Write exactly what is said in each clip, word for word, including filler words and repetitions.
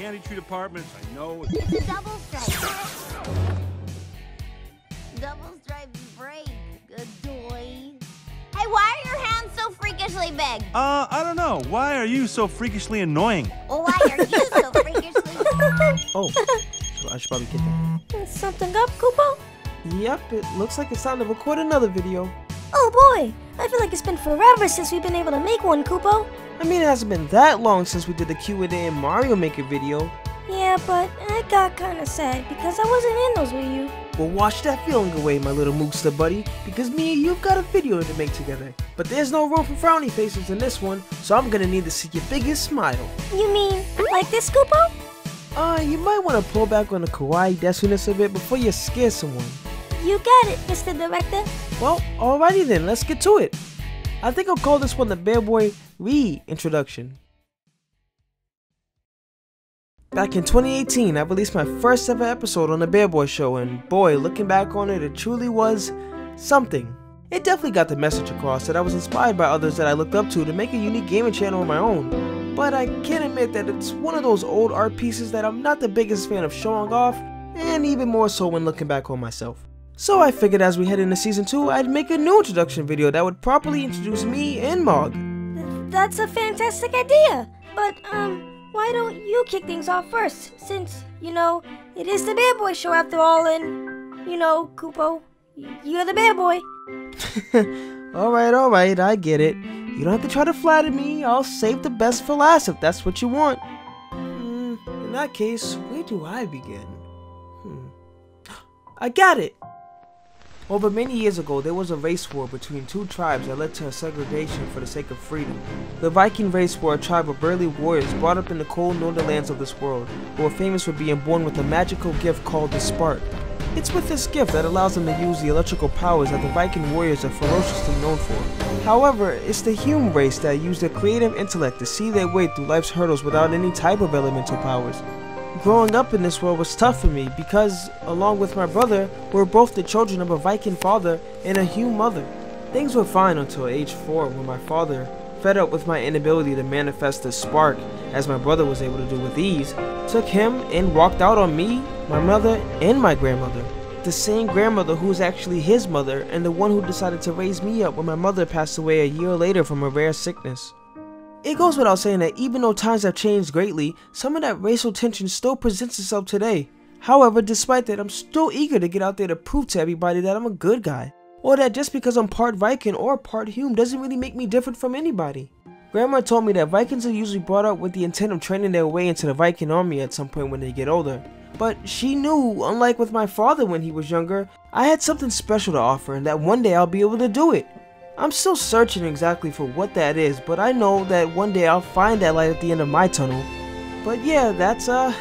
candy tree departments. I know. It's a double strike. Double strike break, good boy. Hey, why are your hands so freakishly big? Uh, I don't know. Why are you so freakishly annoying? Well, why are you so freakishly Oh, I should probably get that. There's something up, Koopo? Yep, it looks like it's time to record another video. Oh boy, I feel like it's been forever since we've been able to make one, Koopo. I mean, it hasn't been that long since we did the Q and A and Mario Maker video. Yeah, but I got kinda sad because I wasn't in those with you. Well, wash that feeling away, my little mookster buddy, because me and you've got a video to make together. But there's no room for frowny faces in this one, so I'm gonna need to see your biggest smile. You mean, like this, Koopo? Uh, you might want to pull back on the kawaii desiness a bit before you scare someone. You got it, Mister Director. Well, alrighty then, let's get to it. I think I'll call this one the BearBoy Re-Introduction. Back in twenty eighteen, I released my first ever episode on the BearBoy show, and boy, looking back on it, it truly was something. It definitely got the message across that I was inspired by others that I looked up to to make a unique gaming channel of my own. But I can admit that it's one of those old art pieces that I'm not the biggest fan of showing off, and even more so when looking back on myself. So I figured as we head into season two, I'd make a new introduction video that would properly introduce me and Mog. That's a fantastic idea! But, um, why don't you kick things off first, since, you know, it is the BearBoy show after all, and, you know, Koopo, you're the BearBoy. Alright, alright, I get it. You don't have to try to flatter me, I'll save the best for last if that's what you want. Mm, in that case, where do I begin? Hmm. I got it! Over many years ago, there was a race war between two tribes that led to a segregation for the sake of freedom. The Viking race were a tribe of burly warriors brought up in the cold northern lands of this world, who were famous for being born with a magical gift called the Spark. It's with this gift that allows them to use the electrical powers that the Viking warriors are ferociously known for. However, it's the human race that use their creative intellect to see their way through life's hurdles without any type of elemental powers. Growing up in this world was tough for me because, along with my brother, we're both the children of a Viking father and a human mother. Things were fine until age four when my father, fed up with my inability to manifest the spark as my brother was able to do with ease, took him and walked out on me, my mother, and my grandmother. The same grandmother who was actually his mother and the one who decided to raise me up when my mother passed away a year later from a rare sickness. It goes without saying that even though times have changed greatly, some of that racial tension still presents itself today. However, despite that, I'm still eager to get out there to prove to everybody that I'm a good guy, or that just because I'm part Viking or part human doesn't really make me different from anybody. Grandma told me that Vikings are usually brought up with the intent of training their way into the Viking army at some point when they get older. But she knew, unlike with my father when he was younger, I had something special to offer and that one day I'll be able to do it. I'm still searching exactly for what that is, but I know that one day I'll find that light at the end of my tunnel. But yeah, that's uh,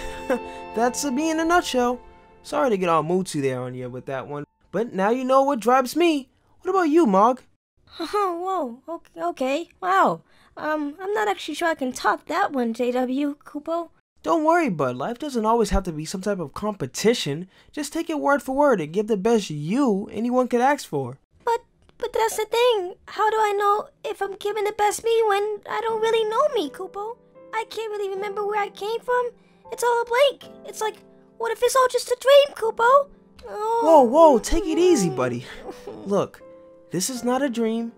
that's uh, me in a nutshell. Sorry to get all moody there on you with that one, but now you know what drives me. What about you, Mog? Oh, whoa, okay, okay, wow. Um, I'm not actually sure I can top that one, J W, Koopo. Don't worry, bud. Life doesn't always have to be some type of competition. Just take it word for word and give the best you anyone could ask for. But, but that's the thing. How do I know if I'm giving the best me when I don't really know me, Koopo? I can't really remember where I came from. It's all a blank. It's like, what if it's all just a dream, Koopo? Oh. Whoa, whoa, take it easy, buddy. Look, this is not a dream.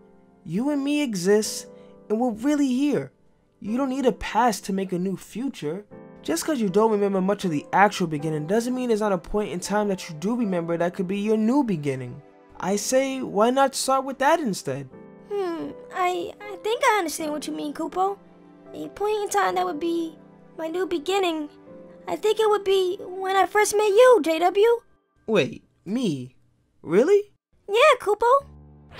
You and me exist, and we're really here. You don't need a past to make a new future. Just because you don't remember much of the actual beginning doesn't mean there's not a point in time that you do remember that could be your new beginning. I say, why not start with that instead? Hmm, I, I think I understand what you mean, Koopo. A point in time that would be my new beginning. I think it would be when I first met you, J W. Wait, me? Really? Yeah, Koopo.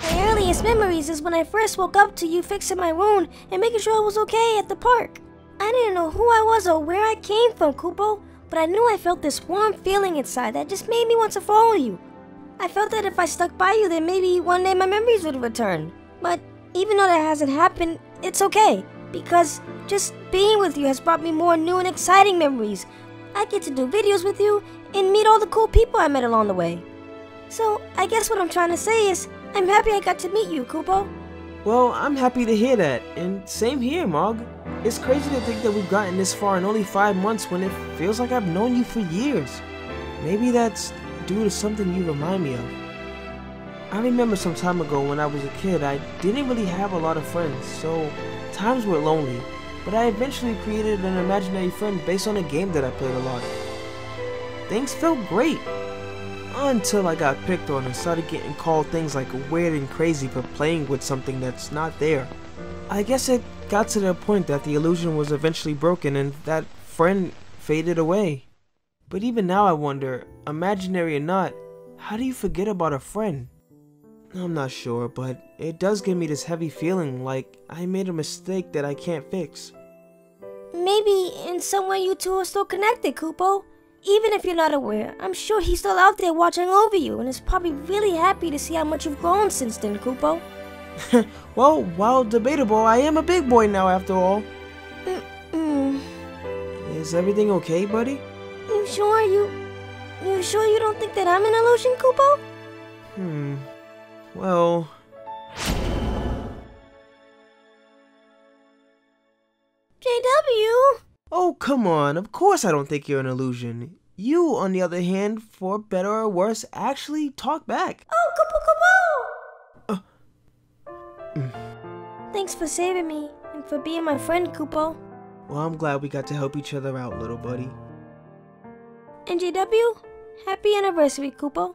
My earliest memories is when I first woke up to you fixing my wound and making sure it was okay at the park. I didn't know who I was or where I came from, Koopo, but I knew I felt this warm feeling inside that just made me want to follow you. I felt that if I stuck by you, then maybe one day my memories would return. But even though that hasn't happened, it's okay, because just being with you has brought me more new and exciting memories. I get to do videos with you and meet all the cool people I met along the way. So I guess what I'm trying to say is, I'm happy I got to meet you, Koopo. Well, I'm happy to hear that, and same here, Mog. It's crazy to think that we've gotten this far in only five months when it feels like I've known you for years. Maybe that's due to something you remind me of. I remember some time ago when I was a kid, I didn't really have a lot of friends, so times were lonely, but I eventually created an imaginary friend based on a game that I played a lot. Things felt great, until I got picked on and started getting called things like weird and crazy for playing with something that's not there. I guess it got to the point that the illusion was eventually broken and that friend faded away. But even now I wonder, imaginary or not, how do you forget about a friend? I'm not sure, but it does give me this heavy feeling like I made a mistake that I can't fix. Maybe in some way you two are still connected, Kupo. Even if you're not aware, I'm sure he's still out there watching over you and is probably really happy to see how much you've grown since then, Kupo. Well, while debatable, I am a big boy now after all. Mm-mm. Is everything okay, buddy? You sure you... You sure you don't think that I'm an illusion, Kupo? Hmm... Well... J W! Oh, come on, of course I don't think you're an illusion. You, on the other hand, for better or worse, actually talk back. Oh, Kupo, Kupo! Uh. Mm. Thanks for saving me, and for being my friend, Kupo. Well, I'm glad we got to help each other out, little buddy. And J W, happy anniversary, Kupo.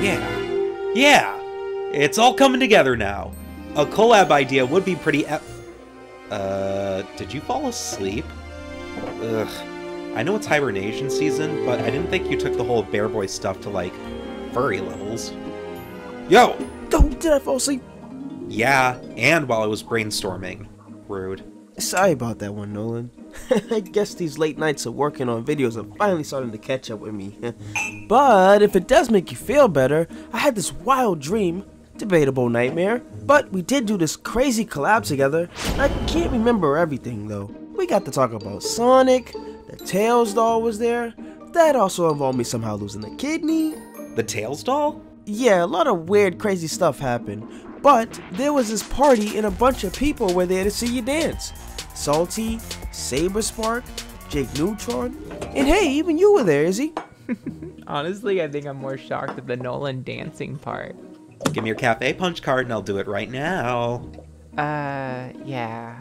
Yeah, yeah, it's all coming together now. A collab idea would be pretty ep- Uh, did you fall asleep? Ugh, I know it's hibernation season, but I didn't think you took the whole Bear Boy stuff to, like, furry levels. Yo! Oh, did I fall asleep? Yeah, and while I was brainstorming. Rude. Sorry about that one, Nolan. I guess these late nights of working on videos are finally starting to catch up with me. But if it does make you feel better, I had this wild dream, debatable nightmare, but we did do this crazy collab together. I can't remember everything though. We got to talk about Sonic, the Tails doll was there, that also involved me somehow losing a kidney. The Tails doll? Yeah, a lot of weird crazy stuff happened, but there was this party and a bunch of people were there to see you dance. Salty, Saberspark, Jake Neutron, and hey, even you were there, Izzy. Honestly, I think I'm more shocked at the Nolan dancing part. Give me your cafe punch card and I'll do it right now. Uh, yeah.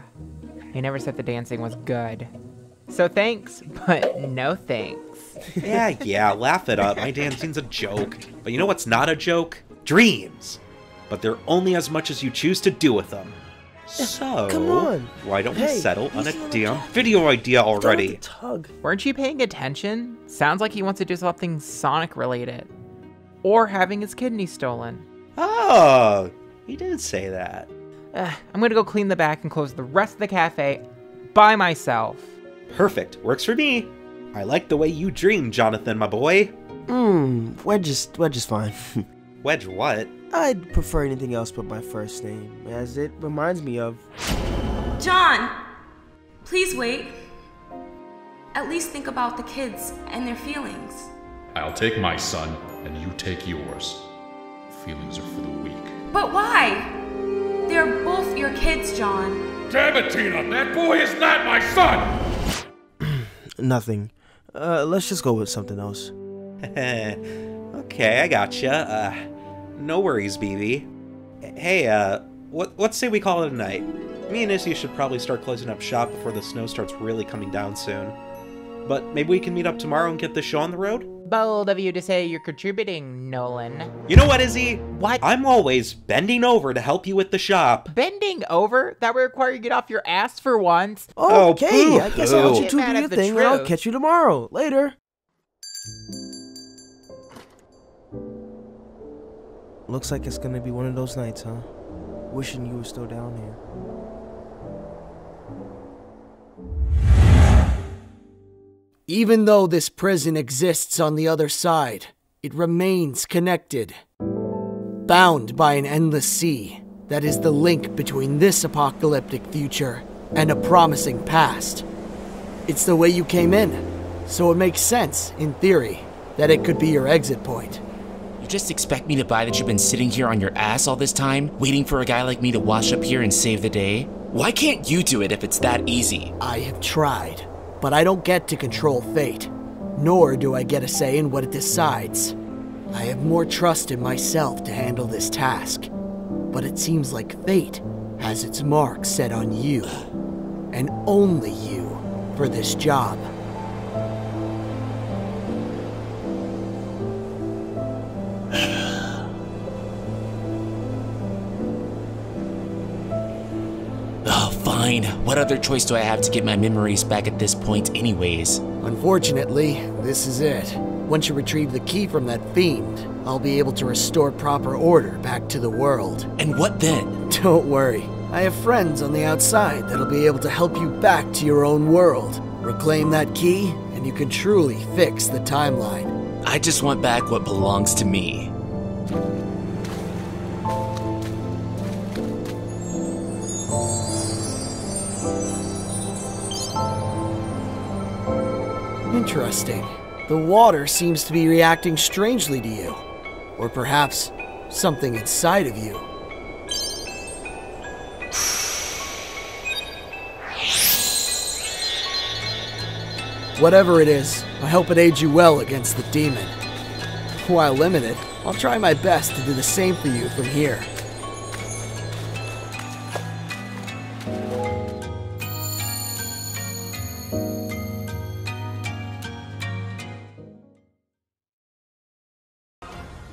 I never said the dancing was good. So thanks, but no thanks. Yeah, yeah, laugh it up. My dancing's a joke. But you know what's not a joke? Dreams. But they're only as much as you choose to do with them. So, come on. Why don't hey, we settle on a damn video idea already? Tug. Weren't you paying attention? Sounds like he wants to do something Sonic related. Or having his kidney stolen. Oh, he did say that. Uh, I'm gonna go clean the back and close the rest of the cafe by myself. Perfect, works for me. I like the way you dream, Jonathan, my boy. Mmm, Wedge is, Wedge is fine. Wedge what? I'd prefer anything else but my first name, as it reminds me of... John! Please wait. At least think about the kids and their feelings. I'll take my son, and you take yours. Feelings are for the weak. But why? They're both your kids, John. Damn it, Tina! That boy is not my son! Nothing. Uh, let's just go with something else. Okay, I gotcha. Uh... No worries, B B. Hey, uh, what, let's say we call it a night. Me and Izzy should probably start closing up shop before the snow starts really coming down soon. But maybe we can meet up tomorrow and get this show on the road? Bold of you to say you're contributing, Nolan. You know what, Izzy? What? I'm always bending over to help you with the shop. Bending over? That would require you get off your ass for once. Okay, oh, I guess I'll let you two do your thing and I'll catch you tomorrow. Later. Looks like it's gonna be one of those nights, huh? Wishing you were still down here. Even though this prison exists on the other side, it remains connected, bound by an endless sea that is the link between this apocalyptic future and a promising past. It's the way you came in, so it makes sense, in theory, that it could be your exit point. You just expect me to buy that you've been sitting here on your ass all this time, waiting for a guy like me to wash up here and save the day? Why can't you do it if it's that easy? I have tried, but I don't get to control fate, nor do I get a say in what it decides. I have more trust in myself to handle this task, but it seems like fate has its mark set on you, and only you, for this job. Oh, fine. What other choice do I have to get my memories back at this point anyways? Unfortunately, this is it. Once you retrieve the key from that fiend, I'll be able to restore proper order back to the world. And what then? Don't worry. I have friends on the outside that'll be able to help you back to your own world. Reclaim that key, and you can truly fix the timeline. I just want back what belongs to me. Interesting. The water seems to be reacting strangely to you. Or perhaps something inside of you. Whatever it is, I hope it aids you well against the demon. While limited, I'll try my best to do the same for you from here.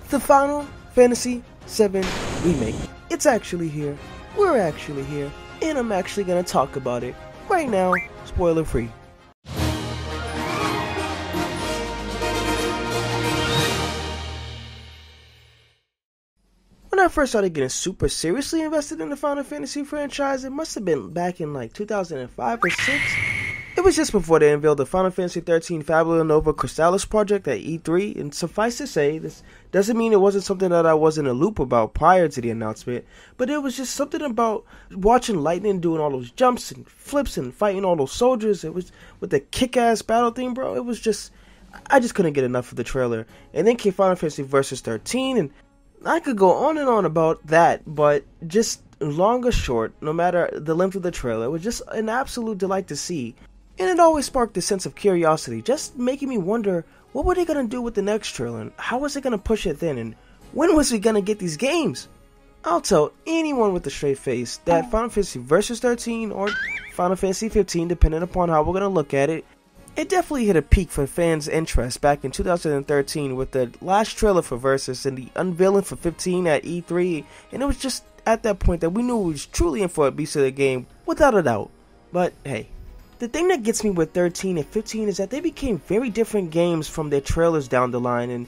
The Final Fantasy seven Remake. It's actually here. We're actually here. And I'm actually gonna talk about it. Right now, spoiler free. When I first started getting super seriously invested in the Final Fantasy franchise, it must have been back in like two thousand five or six. It was just before they unveiled the Final Fantasy thirteen Fabula Nova Crystallis project at E three, and suffice to say, this doesn't mean it wasn't something that I was in a loop about prior to the announcement, but it was just something about watching Lightning doing all those jumps and flips and fighting all those soldiers. It was with the kick-ass battle theme, bro. It was just, I just couldn't get enough of the trailer. And then came Final Fantasy Versus thirteen, and I could go on and on about that, but just long or short, no matter the length of the trailer, it was just an absolute delight to see. And it always sparked a sense of curiosity, just making me wonder, what were they going to do with the next trailer, and how was it going to push it then, and when was we going to get these games? I'll tell anyone with a straight face that Final Fantasy Versus thirteen, or Final Fantasy fifteen, depending upon how we're going to look at it, it definitely hit a peak for fans' interest back in two thousand thirteen with the last trailer for Versus and the unveiling for fifteen at E three, and it was just at that point that we knew we was truly in for a beast of the game, without a doubt. But hey. The thing that gets me with thirteen and fifteen is that they became very different games from their trailers down the line, and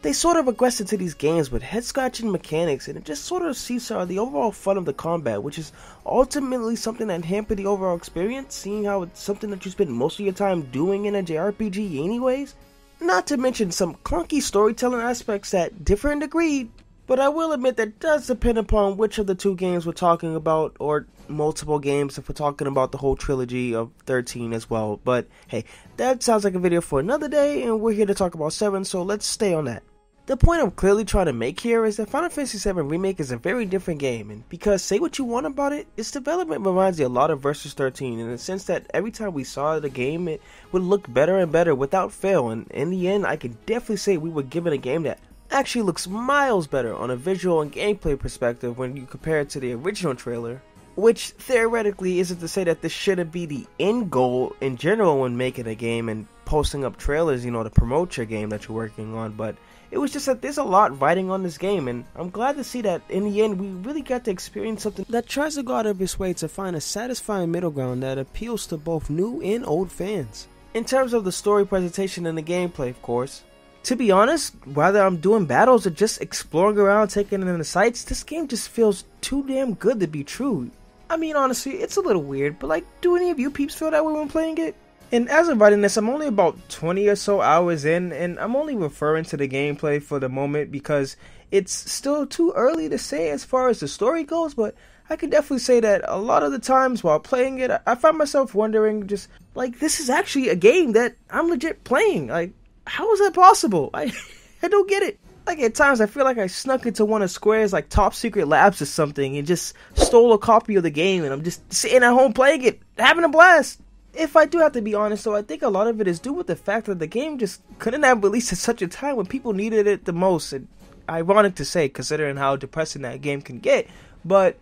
they sort of regressed into these games with head-scratching mechanics, and it just sort of seesawed the overall fun of the combat, which is ultimately something that hampered the overall experience, seeing how it's something that you spend most of your time doing in a J R P G anyways. Not to mention some clunky storytelling aspects that differ in degree, but I will admit that does depend upon which of the two games we're talking about, or multiple games if we're talking about the whole trilogy of thirteen as well. But hey, that sounds like a video for another day, and we're here to talk about seven, so let's stay on that. The point I'm clearly trying to make here is that Final Fantasy seven Remake is a very different game, and because say what you want about it, its development reminds you a lot of Versus thirteen in the sense that every time we saw the game, it would look better and better without fail, and in the end I can definitely say we were given a game that actually looks miles better on a visual and gameplay perspective when you compare it to the original trailer. Which, theoretically, isn't to say that this shouldn't be the end goal in general when making a game and posting up trailers, you know, to promote your game that you're working on, but it was just that there's a lot riding on this game, and I'm glad to see that in the end we really got to experience something that tries to go out of its way to find a satisfying middle ground that appeals to both new and old fans. In terms of the story presentation and the gameplay, of course. To be honest, whether I'm doing battles or just exploring around, taking in the sights, this game just feels too damn good to be true. I mean, honestly, it's a little weird, but like, do any of you peeps feel that way when playing it? And as of writing this, I'm only about twenty or so hours in, and I'm only referring to the gameplay for the moment because it's still too early to say as far as the story goes, but I could definitely say that a lot of the times while playing it, I find myself wondering just, like, this is actually a game that I'm legit playing. Like, how is that possible? I, I don't get it. Like, at times I feel like I snuck into one of Square's, like, top secret labs or something and just stole a copy of the game, and I'm just sitting at home playing it, having a blast. If I do have to be honest, though, I think a lot of it is due with the fact that the game just couldn't have released at such a time when people needed it the most. And ironic to say, considering how depressing that game can get, but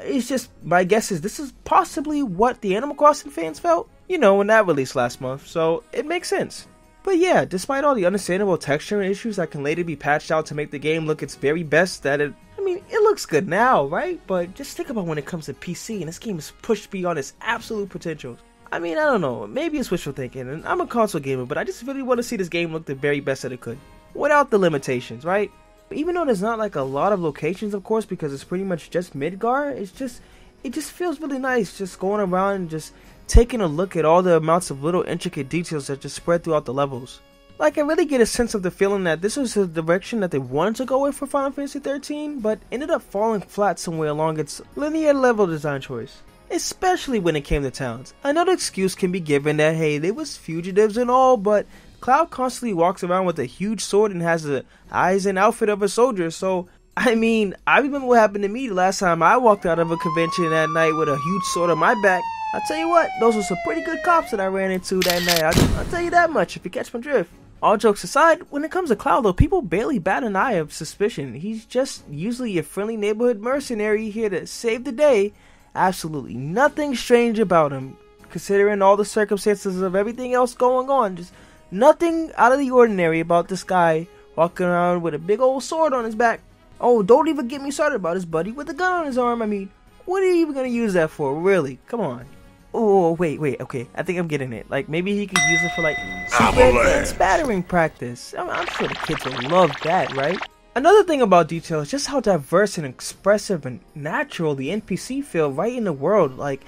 it's just, my guess is this is possibly what the Animal Crossing fans felt, you know, when that released last month, so it makes sense. But yeah, despite all the understandable texturing issues that can later be patched out to make the game look its very best that it, I mean, it looks good now, right? But just think about when it comes to P C and this game is pushed beyond its absolute potential. I mean, I don't know, maybe it's wishful thinking, and I'm a console gamer, but I just really want to see this game look the very best that it could, without the limitations, right? Even though there's not like a lot of locations, of course, because it's pretty much just Midgar, it's just, it just feels really nice just going around and just taking a look at all the amounts of little intricate details that just spread throughout the levels. Like, I really get a sense of the feeling that this was the direction that they wanted to go in for Final Fantasy thirteen, but ended up falling flat somewhere along its linear level design choice. Especially when it came to towns. I know the excuse can be given that, hey, they was fugitives and all, but Cloud constantly walks around with a huge sword and has the eyes and outfit of a soldier, so, I mean, I remember what happened to me the last time I walked out of a convention that night with a huge sword on my back. I'll tell you what, those were some pretty good cops that I ran into that night, I'll, I'll tell you that much if you catch my drift. All jokes aside, when it comes to Cloud though, people barely bat an eye of suspicion. He's just usually a friendly neighborhood mercenary here to save the day. Absolutely nothing strange about him, considering all the circumstances of everything else going on. Just nothing out of the ordinary about this guy walking around with a big old sword on his back. Oh, don't even get me started about his buddy with a gun on his arm. I mean, what are you even going to use that for, really? Come on. Oh, wait, wait, okay, I think I'm getting it. Like, maybe he could use it for, like, super spattering practice. I'm, I'm sure the kids will love that, right? Another thing about detail is just how diverse and expressive and natural the N P C feel right in the world. Like,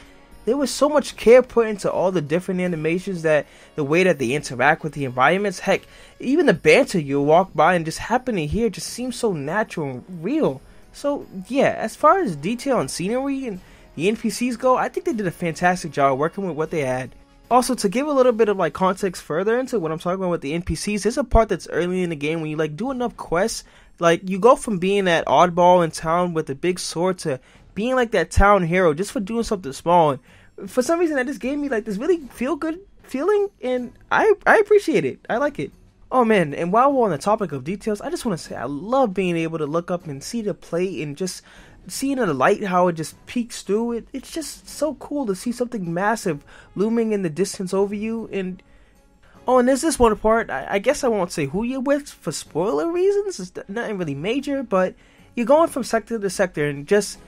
there was so much care put into all the different animations, that the way that they interact with the environments, heck, even the banter you'll walk by and just happen to hear just seems so natural and real. So yeah, as far as detail and scenery and the N P Cs go, I think they did a fantastic job working with what they had. Also, to give a little bit of like context further into what I'm talking about with the N P Cs, there's a part that's early in the game when you like do enough quests, like you go from being that oddball in town with a big sword to being like that town hero just for doing something small. And for some reason, that just gave me like this really feel good feeling, and I I appreciate it. I like it. Oh man! And while we're on the topic of details, I just want to say I love being able to look up and see the plate and just seeing the light, how it just peeks through it. It's just so cool to see something massive looming in the distance over you. And oh, and there's this one part, I, I guess I won't say who you're with for spoiler reasons, it's nothing really major, but you're going from sector to sector, and just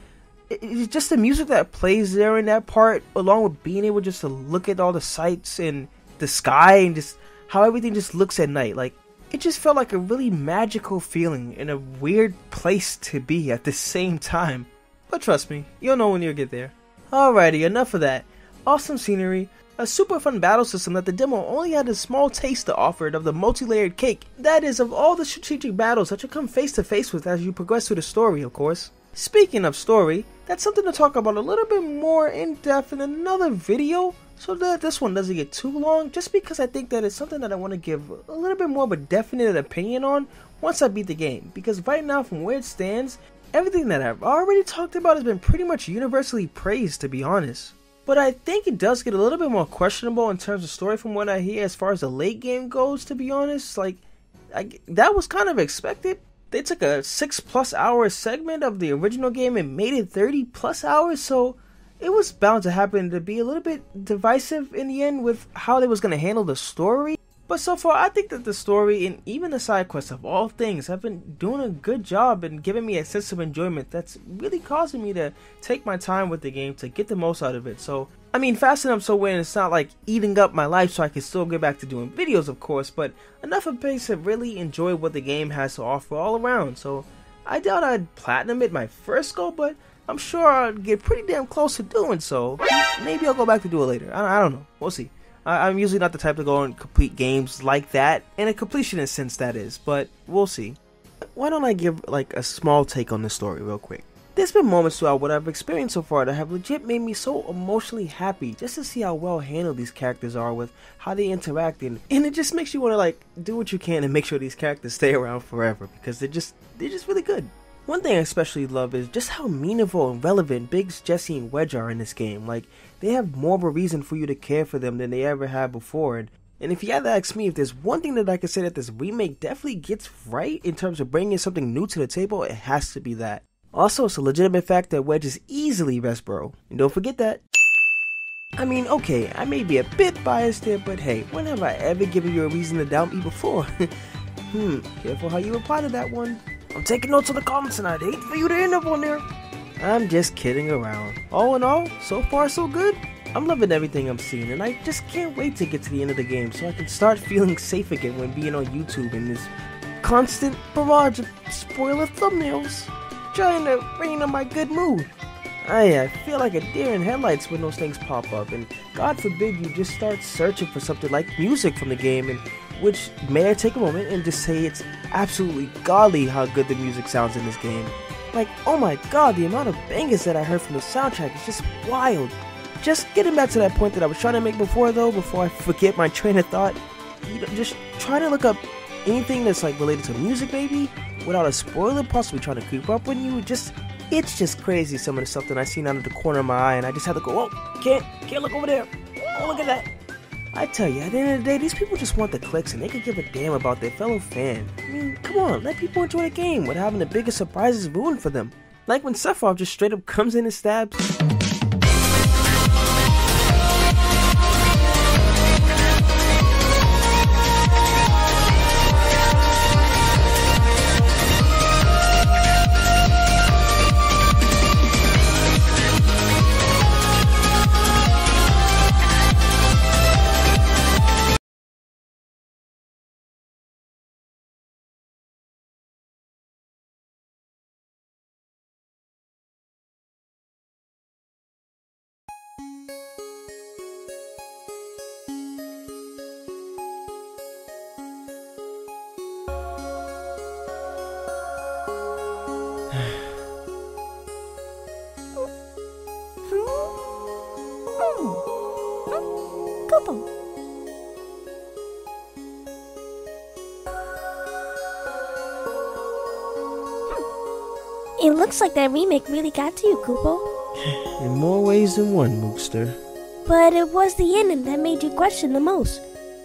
it, it's just the music that plays there in that part, along with being able just to look at all the sights and the sky and just how everything just looks at night. Like, it just felt like a really magical feeling and a weird place to be at the same time. But trust me, you'll know when you'll get there. Alrighty, enough of that. Awesome scenery, a super fun battle system that the demo only had a small taste to offer of the multi-layered cake. That is, of all the strategic battles that you'll come face to face with as you progress through the story, of course. Speaking of story, that's something to talk about a little bit more in depth in another video, so that this one doesn't get too long, just because I think that it's something that I want to give a little bit more of a definite opinion on once I beat the game, because right now from where it stands, everything that I've already talked about has been pretty much universally praised, to be honest. But I think it does get a little bit more questionable in terms of story from what I hear as far as the late game goes, to be honest. Like, I, that was kind of expected. They took a six plus hour segment of the original game and made it thirty plus hours, so it was bound to happen to be a little bit divisive in the end with how they was going to handle the story. But so far, I think that the story and even the side quests of all things have been doing a good job and giving me a sense of enjoyment that's really causing me to take my time with the game to get the most out of it. So, I mean, fast enough so when it's not like eating up my life, so I can still get back to doing videos, of course, but enough of pace to really enjoy what the game has to offer all around. So, I doubt I'd platinum it my first go, but I'm sure I'd get pretty damn close to doing so. Maybe I'll go back to do it later. I don't know. We'll see. I'm usually not the type to go and complete games like that, in a completionist sense that is, but we'll see. Why don't I give like a small take on this story real quick? There's been moments throughout what I've experienced so far that have legit made me so emotionally happy just to see how well handled these characters are with how they interact, and, and it just makes you want to like do what you can and make sure these characters stay around forever because they're just they're just really good. One thing I especially love is just how meaningful and relevant Biggs, Jesse, and Wedge are in this game. Like, they have more of a reason for you to care for them than they ever had before. And, and if you had to ask me, if there's one thing that I could say that this remake definitely gets right in terms of bringing something new to the table, it has to be that. Also, it's a legitimate fact that Wedge is easily best bro. And don't forget that. I mean, okay, I may be a bit biased there, but hey, when have I ever given you a reason to doubt me before? hmm, careful how you reply to that one. I'm taking notes on the comments and I'd hate for you to end up on there. I'm just kidding around. All in all, so far so good. I'm loving everything I'm seeing and I just can't wait to get to the end of the game so I can start feeling safe again when being on YouTube in this constant barrage of spoiler thumbnails, trying to rain on my good mood. I, I feel like a deer in headlights when those things pop up, and God forbid you just start searching for something like music from the game, and which, may I take a moment and just say it's absolutely godly how good the music sounds in this game. Like, oh my god, the amount of bangers that I heard from the soundtrack is just wild. Just getting back to that point that I was trying to make before though, before I forget my train of thought, you know, just try to look up anything that's like related to music maybe, without a spoiler possibly trying to creep up on you. Just, it's just crazy some of the stuff that I seen out of the corner of my eye, and I just had to go, oh, can't, can't look over there, oh look at that. I tell you, at the end of the day, these people just want the clicks and they could give a damn about their fellow fan. I mean, come on, let people enjoy the game without having the biggest surprises ruined for them. Like when Sephiroth just straight up comes in and stabs. It looks like that remake really got to you, Koopo. In more ways than one, Mookster. But it was the ending that made you question the most.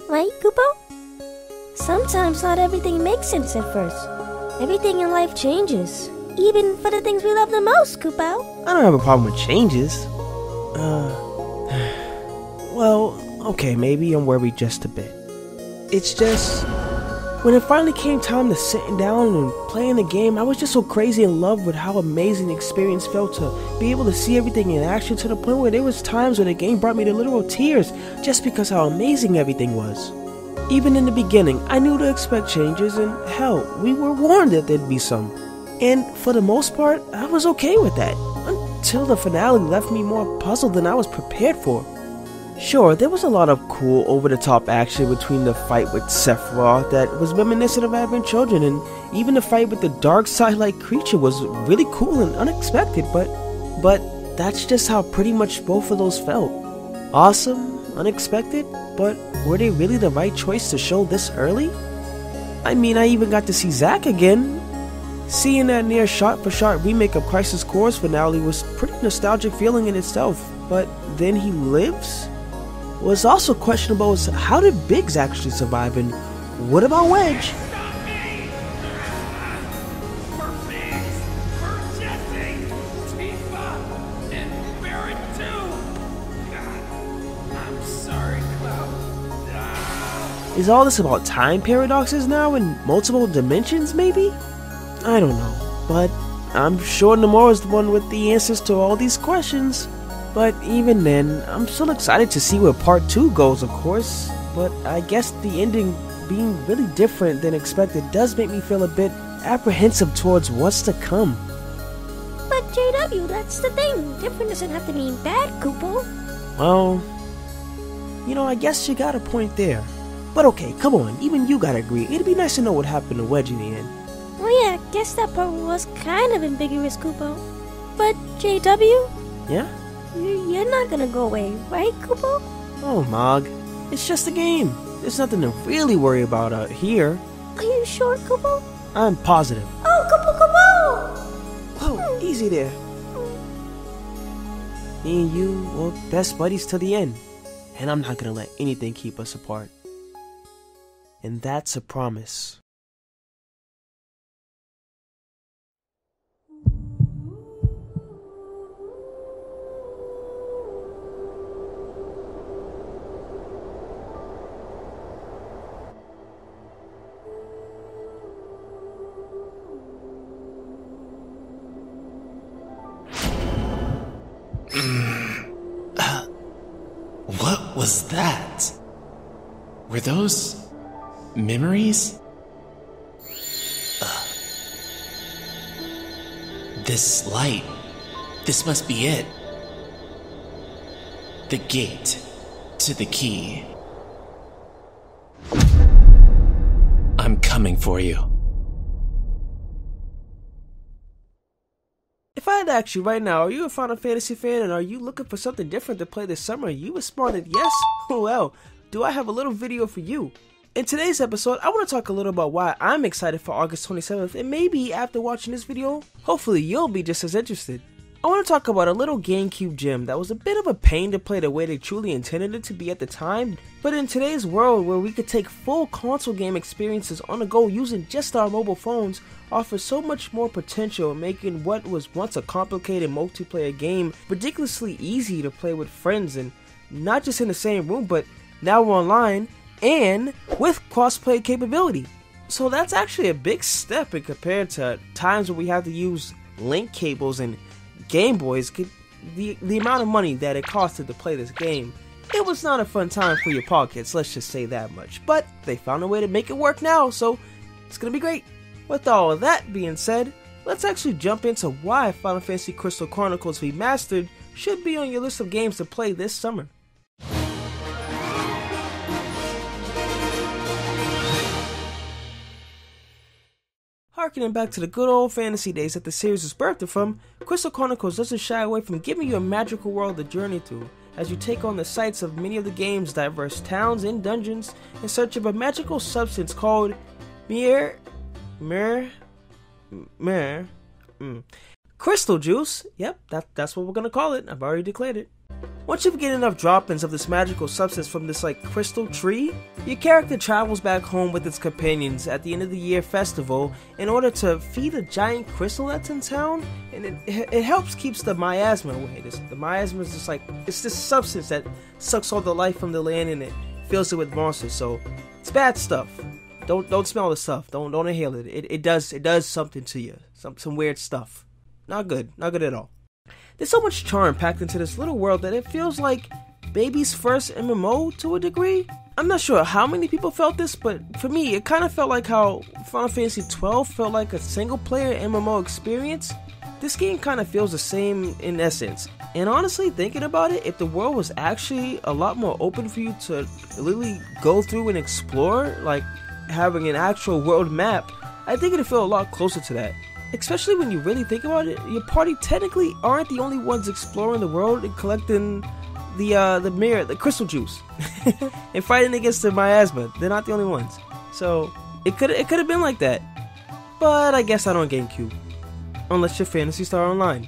Right, Koopo? Sometimes not everything makes sense at first. Everything in life changes. Even for the things we love the most, Koopo. I don't have a problem with changes. Uh, well, okay, maybe I'm worried just a bit. It's just... when it finally came time to sitting down and playing the game, I was just so crazy in love with how amazing the experience felt to be able to see everything in action, to the point where there was times where the game brought me to literal tears just because how amazing everything was. Even in the beginning, I knew to expect changes, and hell, we were warned that there'd be some. And for the most part, I was okay with that, until the finale left me more puzzled than I was prepared for. Sure, there was a lot of cool over-the-top action between the fight with Sephiroth that was reminiscent of Advent Children, and even the fight with the dark side-like creature was really cool and unexpected, but but that's just how pretty much both of those felt. Awesome, unexpected, but were they really the right choice to show this early? I mean, I even got to see Zack again. Seeing that near shot-for-shot remake of Crisis Core's finale was pretty nostalgic feeling in itself, but then he lives? What's also questionable is how did Biggs actually survive, and what about Wedge? Stop me! For Biggs, for Jesse, Tifa, and Barrett too! God, I'm sorry, Cloud. Ah. Is all this about time paradoxes now and multiple dimensions maybe? I don't know, but I'm sure Nomura's the one with the answers to all these questions. But even then, I'm still excited to see where part two goes, of course, but I guess the ending being really different than expected does make me feel a bit apprehensive towards what's to come. But J W, that's the thing, different doesn't have to mean bad, Koopo. Well, You know, I guess you got a point there. But okay, come on, even you gotta agree, it'd be nice to know what happened to Wedge in the end. Well yeah, I guess that part was kind of ambiguous, Kubo. But, J W? Yeah? You're not gonna go away, right, Kubo? Oh, Mog. It's just a game. There's nothing to really worry about out here. Are you sure, Kubo? I'm positive. Oh, Kubo, Kubo! Whoa, hmm. easy there. Hmm. Me and you were best buddies till the end. And I'm not gonna let anything keep us apart. And that's a promise. What was that? Were those memories? Uh, this light. This must be it. The gate to the key. I'm coming for you. If I had asked you right now, are you a Final Fantasy fan and are you looking for something different to play this summer? You responded yes. Well, do I have a little video for you. In today's episode, I want to talk a little about why I'm excited for August twenty-seventh, and maybe after watching this video, hopefully you'll be just as interested. I want to talk about a little GameCube gem that was a bit of a pain to play the way they truly intended it to be at the time, but in today's world where we could take full console game experiences on the go using just our mobile phones, offers so much more potential in making what was once a complicated multiplayer game ridiculously easy to play with friends, and not just in the same room, but now we're online, and with cross-play capability. So that's actually a big step in compared to times where we have to use link cables and Game Boys. The, the amount of money that it costed to play this game, it was not a fun time for your pockets, let's just say that much. But they found a way to make it work now, so it's gonna be great. With all of that being said, let's actually jump into why Final Fantasy Crystal Chronicles Remastered should be on your list of games to play this summer. Harkening back to the good old fantasy days that the series was birthed from, Crystal Chronicles doesn't shy away from giving you a magical world to journey through, as you take on the sights of many of the game's diverse towns and dungeons in search of a magical substance called Mir... Mir... Mir... Mm. Crystal Juice. Yep, that, that's what we're gonna call it, I've already declared it. Once you get enough drop-ins of this magical substance from this, like, crystal tree, your character travels back home with its companions at the end of the year festival in order to feed a giant crystal that's in town, and it, it helps keeps the miasma away. This, the miasma is just like, it's this substance that sucks all the life from the land and it fills it with monsters, so it's bad stuff. Don't don't smell the stuff, don't don't inhale it. It, it does it does something to you, some, some weird stuff. Not good, not good at all. There's so much charm packed into this little world that it feels like baby's first M M O to a degree. I'm not sure how many people felt this, but for me, it kind of felt like how Final Fantasy twelve felt like a single-player M M O experience. This game kind of feels the same in essence. And honestly, thinking about it, if the world was actually a lot more open for you to literally go through and explore, like having an actual world map, I think it'd feel a lot closer to that. Especially when you really think about it, your party technically aren't the only ones exploring the world and collecting the uh, the mirror, the crystal juice, and fighting against the miasma. They're not the only ones. So it could it could have been like that, but I guess not on GameCube, unless you're Phantasy Star Online.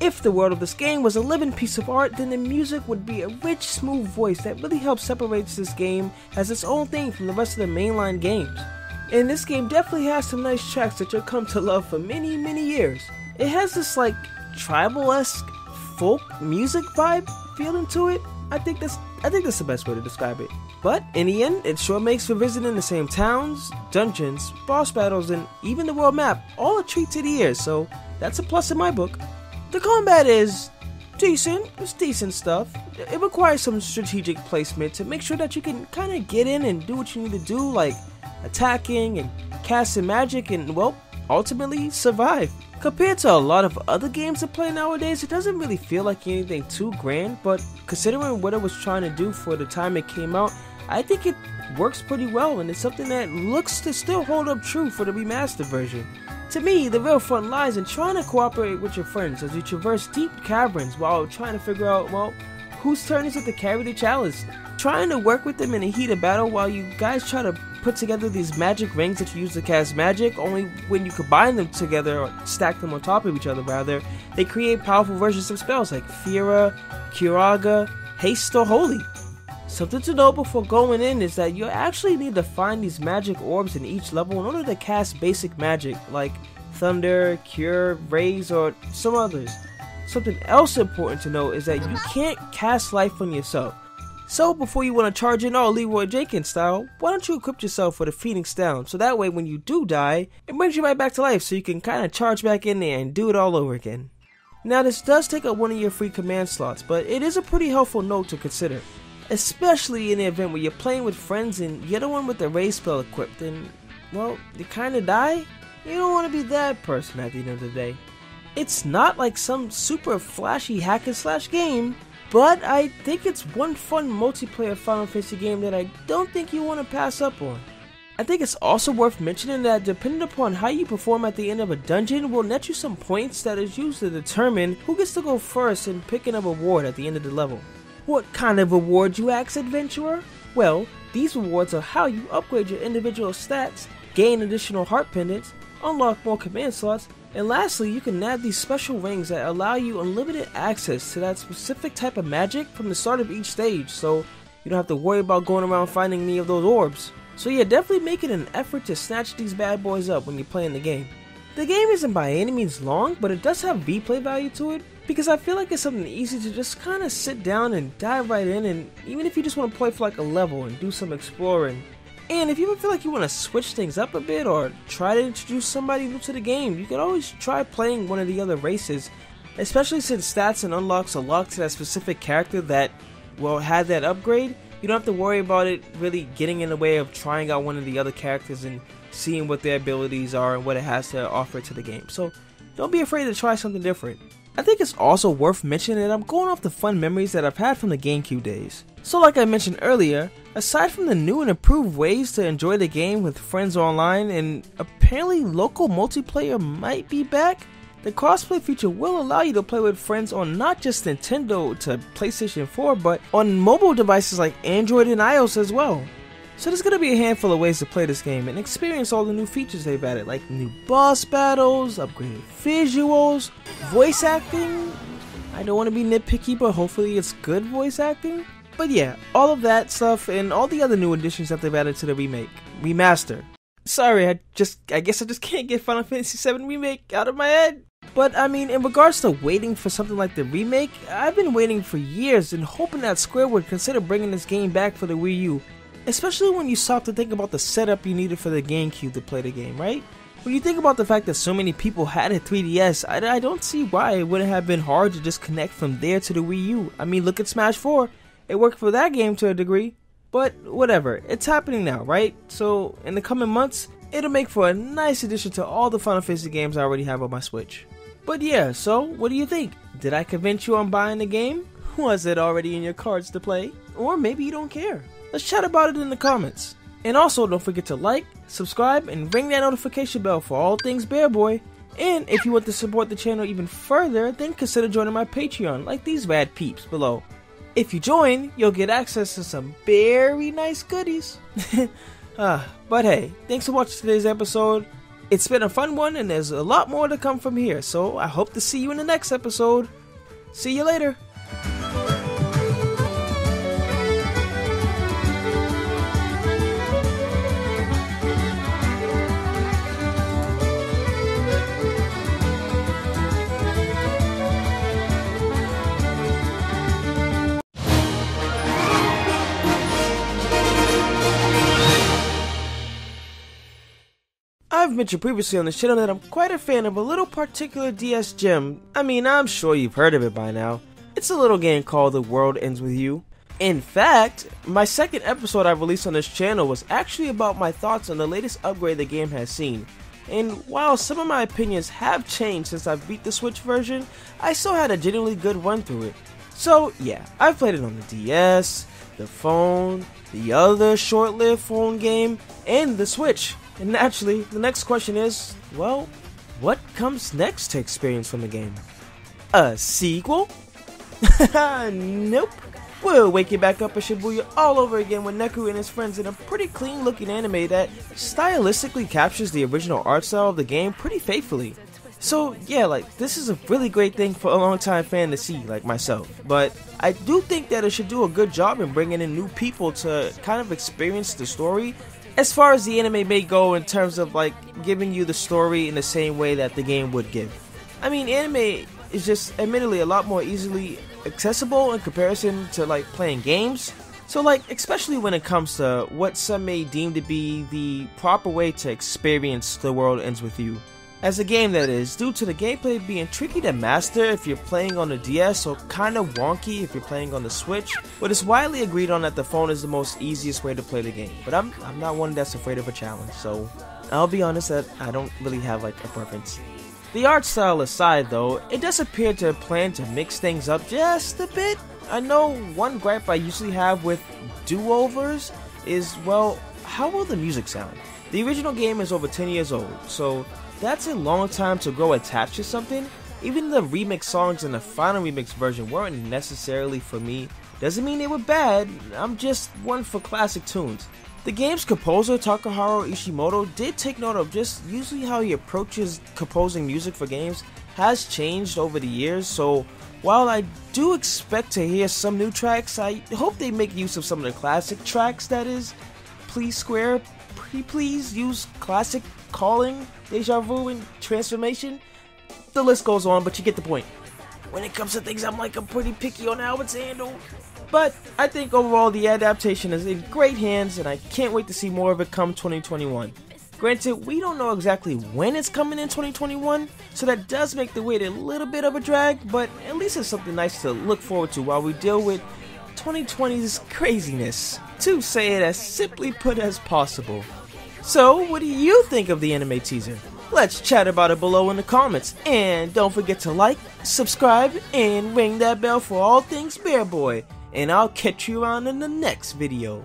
If the world of this game was a living piece of art, then the music would be a rich, smooth voice that really helps separates this game as its own thing from the rest of the mainline games. And this game definitely has some nice tracks that you'll come to love for many, many years. It has this like tribal-esque folk music vibe feeling to it. I think that's I think that's the best way to describe it. But in the end, it sure makes for visiting the same towns, dungeons, boss battles, and even the world map all a treat to the ears. So that's a plus in my book. The combat is decent. It's decent stuff. It requires some strategic placement to make sure that you can kind of get in and do what you need to do, like attacking and casting magic and, well, ultimately survive. Compared to a lot of other games I play nowadays, it doesn't really feel like anything too grand, but considering what it was trying to do for the time it came out, I think it works pretty well, and it's something that looks to still hold up true for the remastered version. To me, the real fun lies in trying to cooperate with your friends as you traverse deep caverns while trying to figure out, well, whose turn is it to carry the chalice. Trying to work with them in the heat of battle while you guys try to put together these magic rings that you use to cast magic, only when you combine them together, or stack them on top of each other rather, they create powerful versions of spells like Fira, Kiraga, Haste, or Holy. Something to know before going in is that you actually need to find these magic orbs in each level in order to cast basic magic like Thunder, Cure, Raise, or some others. Something else important to know is that you can't cast life on yourself. So before you want to charge in all Leroy Jenkins style, why don't you equip yourself with a Phoenix Down, so that way when you do die, it brings you right back to life so you can kinda charge back in there and do it all over again. Now this does take up one of your free command slots, but it is a pretty helpful note to consider. Especially in the event where you're playing with friends and you're the one with the raise spell equipped and, well, you kinda die? You don't want to be that person at the end of the day. It's not like some super flashy hack and slash game, but I think it's one fun multiplayer Final Fantasy game that I don't think you want to pass up on. I think it's also worth mentioning that depending upon how you perform at the end of a dungeon will net you some points that is used to determine who gets to go first and picking a reward at the end of the level. What kind of reward, you ask, adventurer? Well, these rewards are how you upgrade your individual stats, gain additional heart pendants, unlock more command slots, and lastly you can nab these special rings that allow you unlimited access to that specific type of magic from the start of each stage, so you don't have to worry about going around finding any of those orbs. So yeah, definitely make it an effort to snatch these bad boys up when you're playing the game. The game isn't by any means long, but it does have replay value to it, because I feel like it's something easy to just kind of sit down and dive right in, and even if you just want to play for like a level and do some exploring. And if you ever feel like you want to switch things up a bit or try to introduce somebody new to the game, you can always try playing one of the other races, especially since stats and unlocks are locked to that specific character that, well, had that upgrade. You don't have to worry about it really getting in the way of trying out one of the other characters and seeing what their abilities are and what it has to offer to the game, so don't be afraid to try something different. I think it's also worth mentioning that I'm going off the fun memories that I've had from the GameCube days. So like I mentioned earlier, aside from the new and improved ways to enjoy the game with friends online, and apparently local multiplayer might be back, the crossplay feature will allow you to play with friends on not just Nintendo to PlayStation four, but on mobile devices like Android and iOS as well. So there's going to be a handful of ways to play this game and experience all the new features they've added, like new boss battles, upgraded visuals, voice acting. I don't want to be nitpicky, but hopefully it's good voice acting. But yeah, all of that stuff and all the other new additions that they've added to the remake. Remaster. Sorry, I just, I guess I just can't get Final Fantasy seven Remake out of my head. But I mean, in regards to waiting for something like the remake, I've been waiting for years and hoping that Square would consider bringing this game back for the Wii U. Especially when you stop to think about the setup you needed for the GameCube to play the game, right? When you think about the fact that so many people had a three D S, I, I don't see why it wouldn't have been hard to just connect from there to the Wii U. I mean, look at Smash four. It worked for that game to a degree. But whatever, it's happening now, right? So in the coming months, it'll make for a nice addition to all the Final Fantasy games I already have on my Switch. But yeah, so what do you think? Did I convince you on buying the game? Was it already in your cards to play? Or maybe you don't care. Let's chat about it in the comments. And also, don't forget to like, subscribe, and ring that notification bell for all things BearBoy. And if you want to support the channel even further, then consider joining my Patreon like these rad peeps below. If you join, you'll get access to some very nice goodies. uh, but hey, thanks for watching today's episode. It's been a fun one, and there's a lot more to come from here, so I hope to see you in the next episode. See you later. I've mentioned previously on the channel that I'm quite a fan of a little particular D S gem. I mean, I'm sure you've heard of it by now. It's a little game called The World Ends With You. In fact, my second episode I released on this channel was actually about my thoughts on the latest upgrade the game has seen. and while some of my opinions have changed since I beat the Switch version, I still had a genuinely good run through it. So yeah, I've played it on the D S, the phone, the other short-lived phone game, and the Switch. And naturally, the next question is, well, what comes next to experience from the game? A sequel? Nope. We'll wake you back up at Shibuya all over again with Neku and his friends in a pretty clean looking anime that stylistically captures the original art style of the game pretty faithfully. So yeah, like, this is a really great thing for a long time fan to see, like myself, but I do think that it should do a good job in bringing in new people to kind of experience the story, as far as the anime may go, in terms of like giving you the story in the same way that the game would give. I mean, anime is just admittedly a lot more easily accessible in comparison to like playing games, so like especially when it comes to what some may deem to be the proper way to experience The World Ends With You. As a game that is, due to the gameplay being tricky to master if you're playing on the D S or kinda wonky if you're playing on the Switch, but it's widely agreed on that the phone is the most easiest way to play the game. But I'm, I'm not one that's afraid of a challenge, so I'll be honest that I don't really have like a preference. The art style aside though, it does appear to plan to mix things up just a bit. I know one gripe I usually have with do-overs is, well, how will the music sound? The original game is over ten years old, so that's a long time to grow attached to something. Even the remix songs in the final remix version weren't necessarily for me. Doesn't mean they were bad, I'm just one for classic tunes. The game's composer, Takahiro Ishimoto, did take note of just usually how he approaches composing music for games has changed over the years, so while I do expect to hear some new tracks, I hope they make use of some of the classic tracks. That is, please Square, please use classic Calling, Deja Vu, and Transformation. The list goes on, but you get the point. When it comes to things, I'm like, I'm pretty picky on how it's handled. But I think overall the adaptation is in great hands, and I can't wait to see more of it come twenty twenty-one. Granted, we don't know exactly when it's coming in twenty twenty-one, so that does make the wait a little bit of a drag, but at least it's something nice to look forward to while we deal with twenty twenty's craziness, to say it as simply put as possible. So, what do you think of the anime teaser? Let's chat about it below in the comments, and don't forget to like, subscribe, and ring that bell for all things BearBoy, and I'll catch you on in the next video.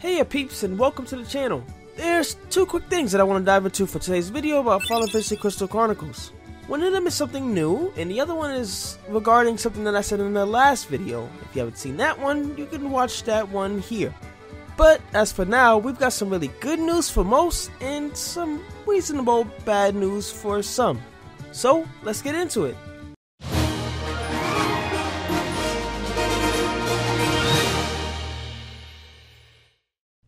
Hey peeps, and welcome to the channel. There's two quick things that I want to dive into for today's video about Final Fantasy Crystal Chronicles. One of them is something new, and the other one is regarding something that I said in the last video. If you haven't seen that one, you can watch that one here. But as for now, we've got some really good news for most, and some reasonable bad news for some. So let's get into it.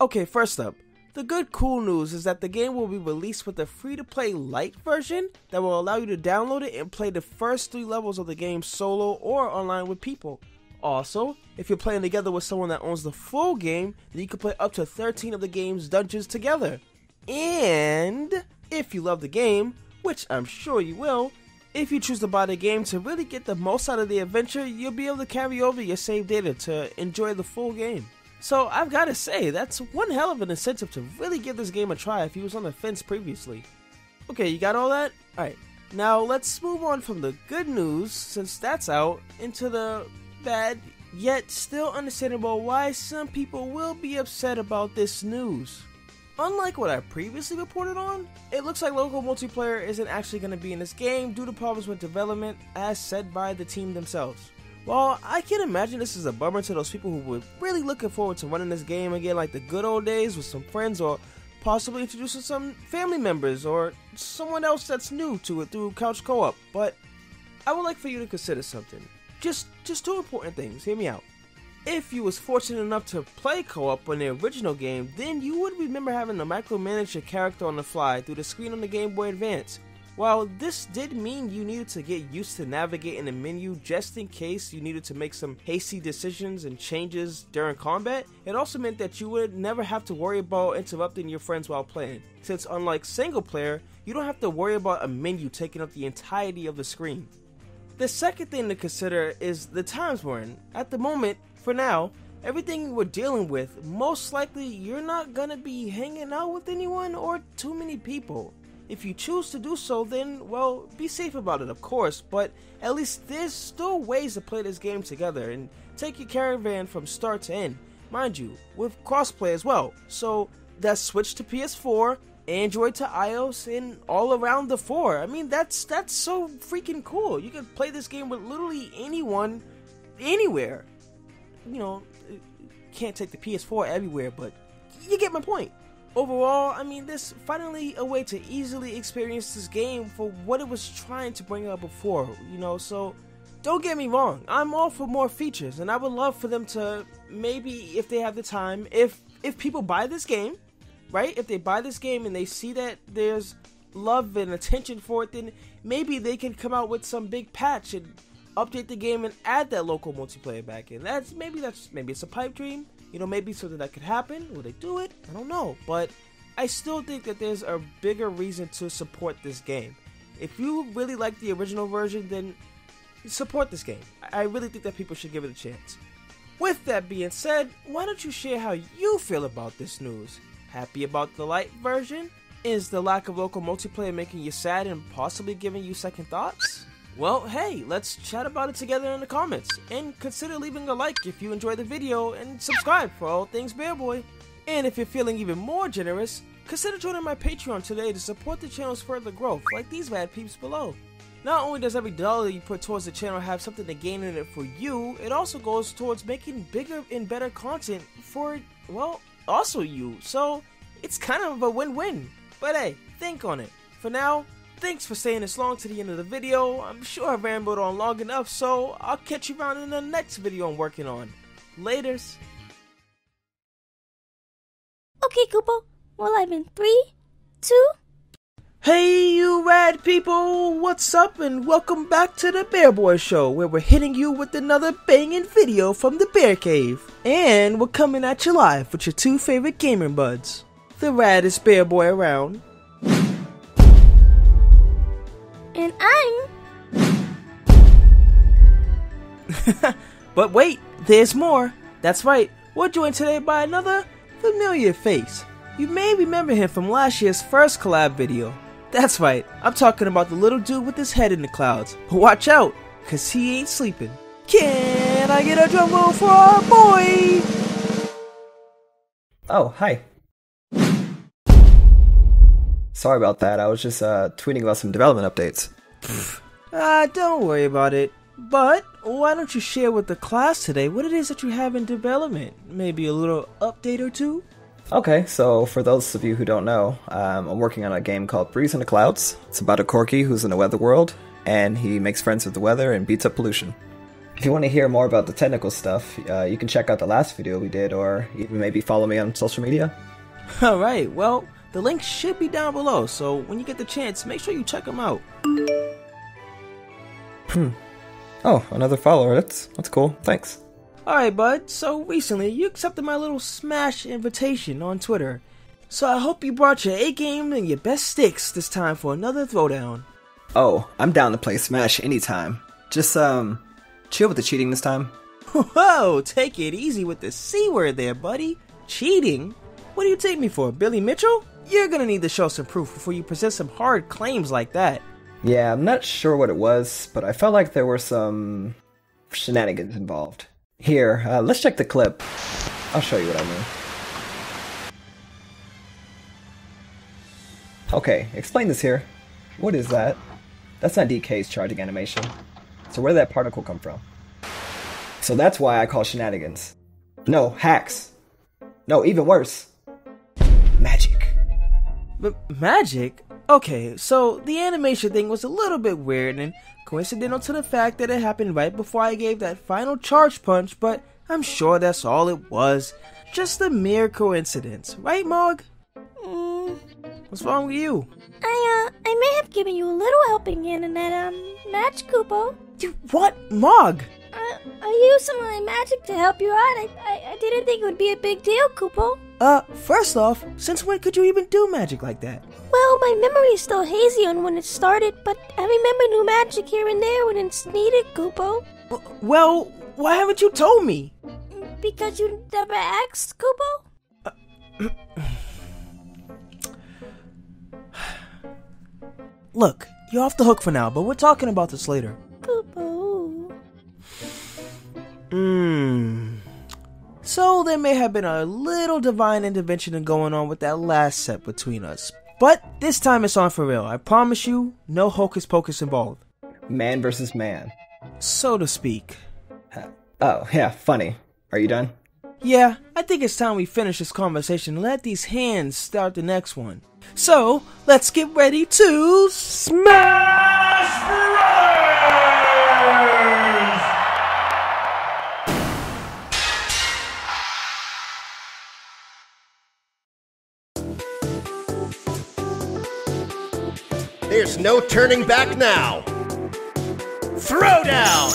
Okay, first up, the good cool news is that the game will be released with a free-to-play light version that will allow you to download it and play the first three levels of the game solo or online with people. Also, if you're playing together with someone that owns the full game, then you can play up to thirteen of the game's dungeons together. And if you love the game, which I'm sure you will, if you choose to buy the game to really get the most out of the adventure, you'll be able to carry over your save data to enjoy the full game. So I've got to say, that's one hell of an incentive to really give this game a try if you was on the fence previously. Okay, you got all that? Alright, now let's move on from the good news, since that's out, into the bad, yet still understandable why some people will be upset about this news. Unlike what I previously reported on, it looks like local multiplayer isn't actually going to be in this game due to problems with development as said by the team themselves. Well, I can imagine this is a bummer to those people who were really looking forward to running this game again like the good old days with some friends, or possibly introducing some family members or someone else that's new to it through couch co-op, but I would like for you to consider something. Just, just two important things, hear me out. If you was fortunate enough to play co-op on the original game, then you would remember having to micromanage your character on the fly through the screen on the Game Boy Advance. While this did mean you needed to get used to navigating the menu just in case you needed to make some hasty decisions and changes during combat, it also meant that you would never have to worry about interrupting your friends while playing, since unlike single player, you don't have to worry about a menu taking up the entirety of the screen. The second thing to consider is the times we're in. At the moment, for now, everything we're dealing with, most likely you're not gonna be hanging out with anyone or too many people. If you choose to do so, then, well, be safe about it, of course, but at least there's still ways to play this game together and take your caravan from start to end, mind you, with crossplay as well. So that's Switch to P S four, Android to iOS, and all around the four. I mean, that's that's so freaking cool. You can play this game with literally anyone, anywhere. You know, can't take the P S four everywhere, but you get my point. Overall, I mean, there's finally a way to easily experience this game for what it was trying to bring up before, you know, so don't get me wrong, I'm all for more features, and I would love for them to, maybe if they have the time, if, if people buy this game, right, if they buy this game and they see that there's love and attention for it, then maybe they can come out with some big patch and update the game and add that local multiplayer back in. That's, maybe that's, maybe it's a pipe dream. You know, maybe something that could happen. Will they do it? I don't know. But I still think that there's a bigger reason to support this game. If you really like the original version, then support this game. I really think that people should give it a chance. With that being said, why don't you share how you feel about this news? Happy about the light version? Is the lack of local multiplayer making you sad and possibly giving you second thoughts? Well, hey, let's chat about it together in the comments, and consider leaving a like if you enjoyed the video, and subscribe for all things BearBoy. And if you're feeling even more generous, consider joining my Patreon today to support the channel's further growth like these rad peeps below. Not only does every dollar you put towards the channel have something to gain in it for you, it also goes towards making bigger and better content for, well, also you, so it's kind of a win-win. But hey, think on it. For now, thanks for staying this long to the end of the video. I'm sure I rambled on long enough, so I'll catch you around in the next video I'm working on. Laters. Okay, Koopo. We'll live in three, two. Hey, you rad people. What's up, and welcome back to the BearBoy Show, where we're hitting you with another banging video from the Bear Cave. And we're coming at you live with your two favorite gaming buds, the raddest BearBoy around. And I'm... But wait, there's more. That's right, we're joined today by another familiar face. You may remember him from last year's first collab video. That's right, I'm talking about the little dude with his head in the clouds. But watch out, cause he ain't sleeping. Can I get a drum roll for our boy? Oh, hi. Sorry about that, I was just uh, tweeting about some development updates. Ah, uh, don't worry about it. But why don't you share with the class today what it is that you have in development? Maybe a little update or two? Okay, so for those of you who don't know, um, I'm working on a game called Breeze in the Clouds. It's about a Corky who's in a weather world, and he makes friends with the weather and beats up pollution. If you want to hear more about the technical stuff, uh, you can check out the last video we did, or even maybe follow me on social media. Alright, well... the link should be down below, so when you get the chance, make sure you check them out. Hmm. Oh, another follower. That's, that's cool. Thanks. Alright, bud. So recently, you accepted my little Smash invitation on Twitter. So I hope you brought your A game and your best sticks this time for another throwdown. Oh, I'm down to play Smash anytime. Just, um, chill with the cheating this time. Whoa, take it easy with the C word there, buddy. Cheating? What do you take me for, Billy Mitchell? You're gonna need to show some proof before you present some hard claims like that. Yeah, I'm not sure what it was, but I felt like there were some shenanigans involved. Here, uh, let's check the clip. I'll show you what I mean. Okay, explain this here. What is that? That's not D K's charging animation. So where did that particle come from? So that's why I call shenanigans. No, hacks. No, even worse. Magic. But magic? Okay, so the animation thing was a little bit weird and coincidental to the fact that it happened right before I gave that final charge punch, but I'm sure that's all it was. Just a mere coincidence, right, Mog? Mm, thing. What's wrong with you? I, uh, I may have given you a little helping hand in that, um, match, Kupo. Dude, what? Mog? Uh, I used some of my magic to help you out. I, I, I didn't think it would be a big deal, Kupo. Uh, first off, since when could you even do magic like that? Well, my memory is still hazy on when it started, but I remember new magic here and there when it's needed, Kupo. Well, why haven't you told me? Because you never asked, Kupo? Uh, Look, you're off the hook for now, but we're talking about this later. Kupo. Hmm... So there may have been a little divine intervention going on with that last set between us. But this time it's on for real. I promise you, no hocus pocus involved. Man versus man. So to speak. Uh, oh, yeah, funny. Are you done? Yeah, I think it's time we finish this conversation and let these hands start the next one. So, let's get ready to... smash! There's no turning back now. Throw down.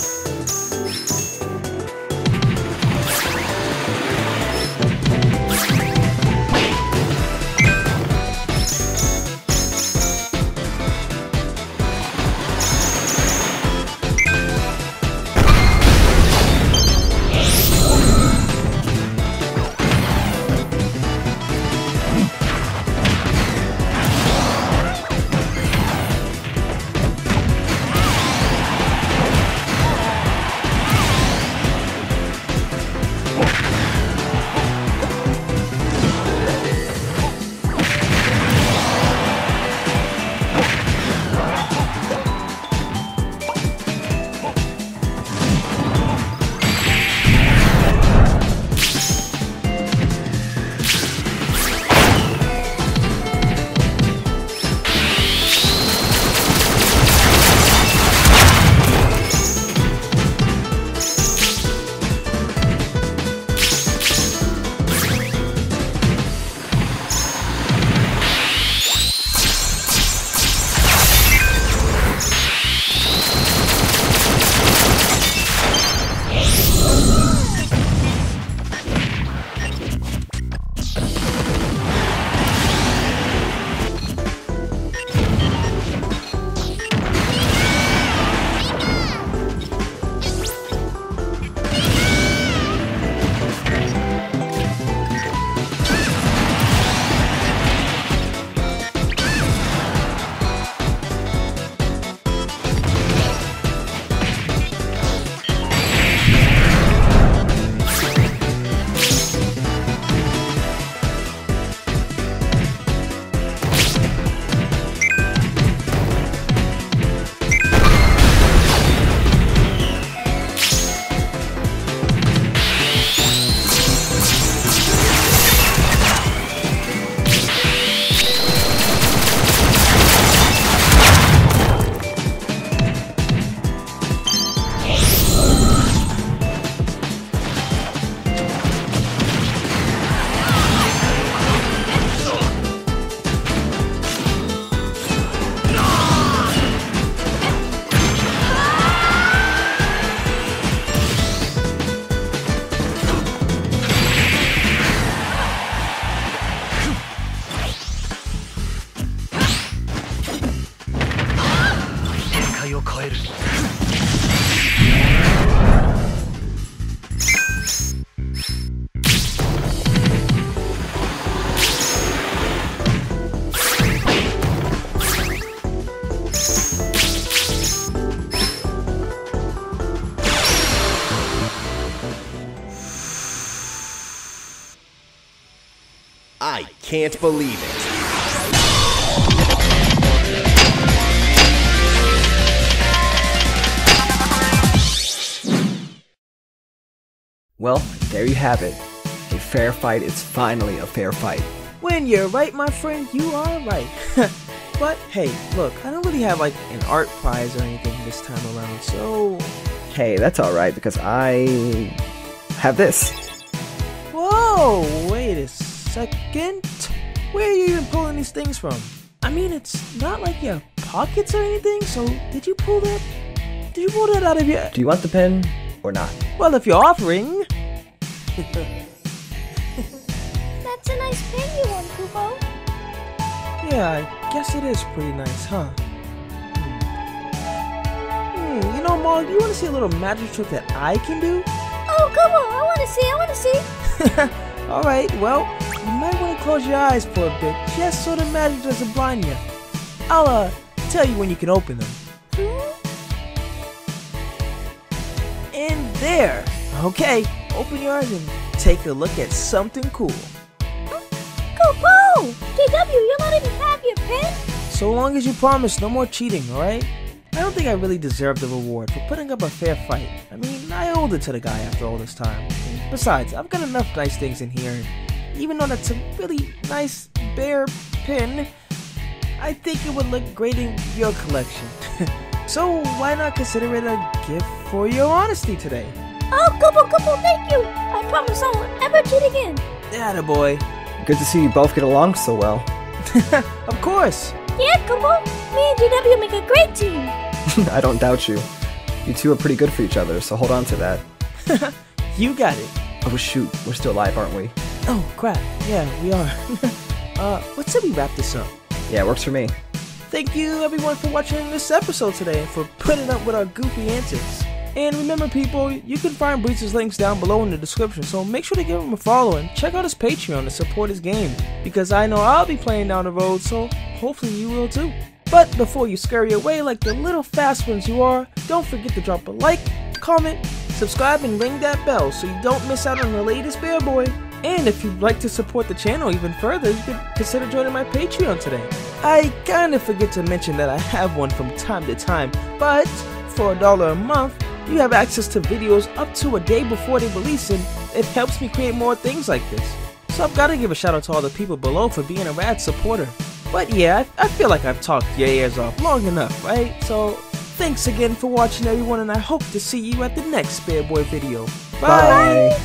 I can't believe it. Well, there you have it. A fair fight is finally a fair fight. When you're right, my friend, you are right. But hey, look, I don't really have like an art prize or anything this time around, so... Hey, that's alright, because I... have this. Whoa, wait a second. Where are you even pulling these things from? I mean, it's not like you have pockets or anything, so did you pull that? Did you pull that out of your... Do you want the pen or not? Well, if you're offering... That's a nice pen you want, Kubo. Yeah, I guess it is pretty nice, huh? Hmm, you know, Mog, you want to see a little magic trick that I can do? Oh, come on, I want to see, I want to see. Alright, well, you might want to close your eyes for a bit, just so the magic doesn't blind you. I'll, uh, tell you when you can open them. Hmm? And there! Okay, open your eyes and take a look at something cool. Kubo! J W, you'll not even have your pen? So long as you promise, no more cheating, alright? I don't think I really deserve the reward for putting up a fair fight. I mean, I owed it to the guy after all this time. And besides, I've got enough nice things in here, and even though that's a really nice bear pin, I think it would look great in your collection. So why not consider it a gift for your honesty today? Oh, Kubo, Kubo, thank you! I promise I won't ever cheat again! Attaboy. Good to see you both get along so well. Of course! Yeah, Kubo, me and J W make a great team! I don't doubt you. You two are pretty good for each other, so hold on to that. You got it. Oh shoot, we're still live, aren't we? Oh crap, yeah, we are. uh, let's say we wrap this up. Yeah, works for me. Thank you everyone for watching this episode today and for putting up with our goofy antics. And remember people, you can find Breeze's links down below in the description, so make sure to give him a follow and check out his Patreon to support his game, because I know I'll be playing down the road, so hopefully you will too. But before you scurry away like the little fast ones you are, don't forget to drop a like, comment, subscribe, and ring that bell so you don't miss out on the latest BearBoy. And if you'd like to support the channel even further, you could consider joining my Patreon today. I kinda forget to mention that I have one from time to time, but for a dollar a month, you have access to videos up to a day before they release, and it helps me create more things like this. So I've got to give a shout out to all the people below for being a rad supporter. But yeah, I feel like I've talked your ears off long enough, right? So thanks again for watching everyone, and I hope to see you at the next BearBoy video. Bye! Bye.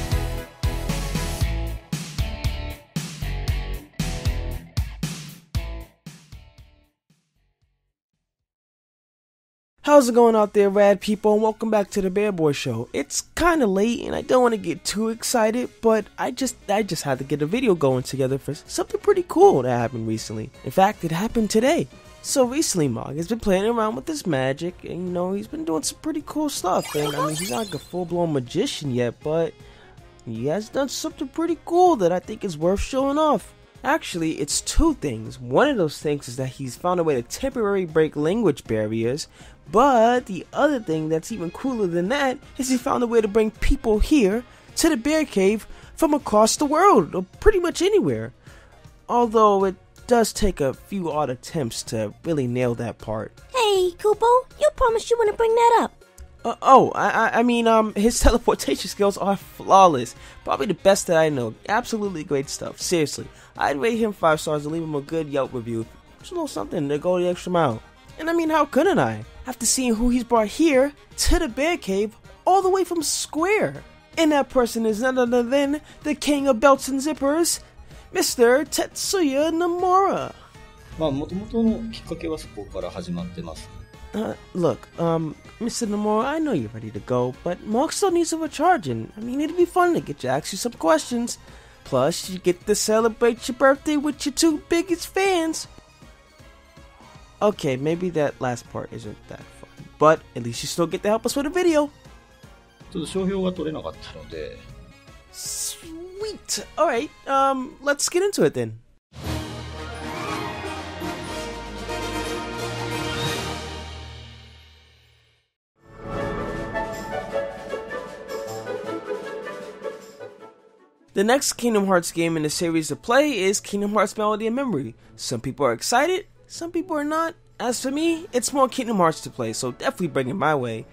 How's it going out there, rad people, and welcome back to the BearBoy Show. It's kinda late and I don't want to get too excited, but I just I just had to get a video going together for something pretty cool that happened recently. In fact, it happened today. So recently, Mog has been playing around with his magic, and you know, he's been doing some pretty cool stuff, and I mean, he's not like a full-blown magician yet, but he has done something pretty cool that I think is worth showing off. Actually, it's two things. One of those things is that he's found a way to temporarily break language barriers, but the other thing that's even cooler than that is he found a way to bring people here to the bear cave from across the world, or pretty much anywhere. Although it does take a few odd attempts to really nail that part. Hey, Kubo, you promised you wouldn't bring that up. Uh, oh, I, I, I mean, um, his teleportation skills are flawless. Probably the best that I know. Absolutely great stuff. Seriously, I'd rate him five stars and leave him a good Yelp review. Just a little something to go the extra mile. And I mean, how couldn't I? After seeing who he's brought here to the bear cave, all the way from Square, and that person is none other than the king of belts and zippers, Mister Tetsuya Nomura. Uh, look, um, Mister Nomura, I know you're ready to go, but Mark still needs a recharge, and I mean, it'd be fun to get to ask you some questions. Plus, you get to celebrate your birthday with your two biggest fans. Okay, maybe that last part isn't that fun, but at least you still get to help us with a video. Sweet! Alright, um, let's get into it then. The next Kingdom Hearts game in the series to play is Kingdom Hearts Melody of Memory. Some people are excited, some people are not. As for me, it's more Kingdom Hearts to play, so definitely bring it my way.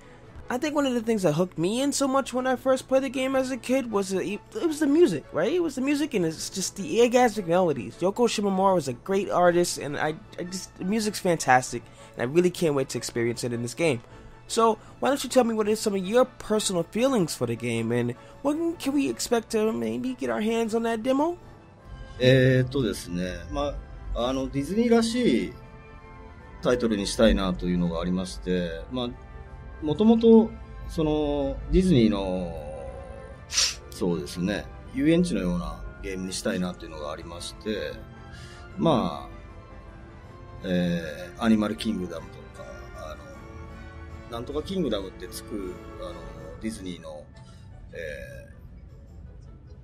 I think one of the things that hooked me in so much when I first played the game as a kid was the, it was the music, right? It was the music and it's just the orgasmic melodies. Yoko Shimomura is a great artist, and I, I just the music's fantastic, and I really can't wait to experience it in this game. So, why don't you tell me what is some of your personal feelings for the game, and what can we expect to maybe get our hands on that demo? えー、っとですね、まあ、あのディズニーらしいタイトルにしたいなというのがありまして、まあ、もともとそのディズニーのそうですね、遊園地のようなゲームにしたいなというのがありまして、まあ、えー、アニマルキングダムとか、あのなんとかキングダムってつくあのディズニーの、え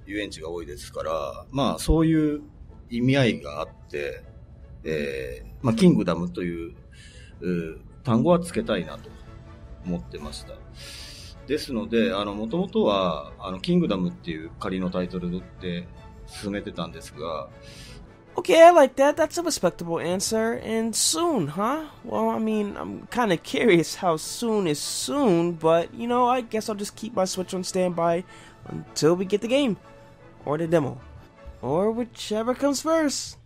ー、遊園地が多いですから、まあ、そういう意味合いがあって、えーまあ、キングダムという、う単語はつけたいなと思ってました。ですので、あの元々はあのキングダムっていう仮のタイトルで進めてたんですが。Okay, I like that. That's a respectable answer. And soon, huh? Well, I mean, I'm kind of curious how soon is soon, but, you know, I guess I'll just keep my Switch on standby until we get the game, or the demo, or whichever comes first.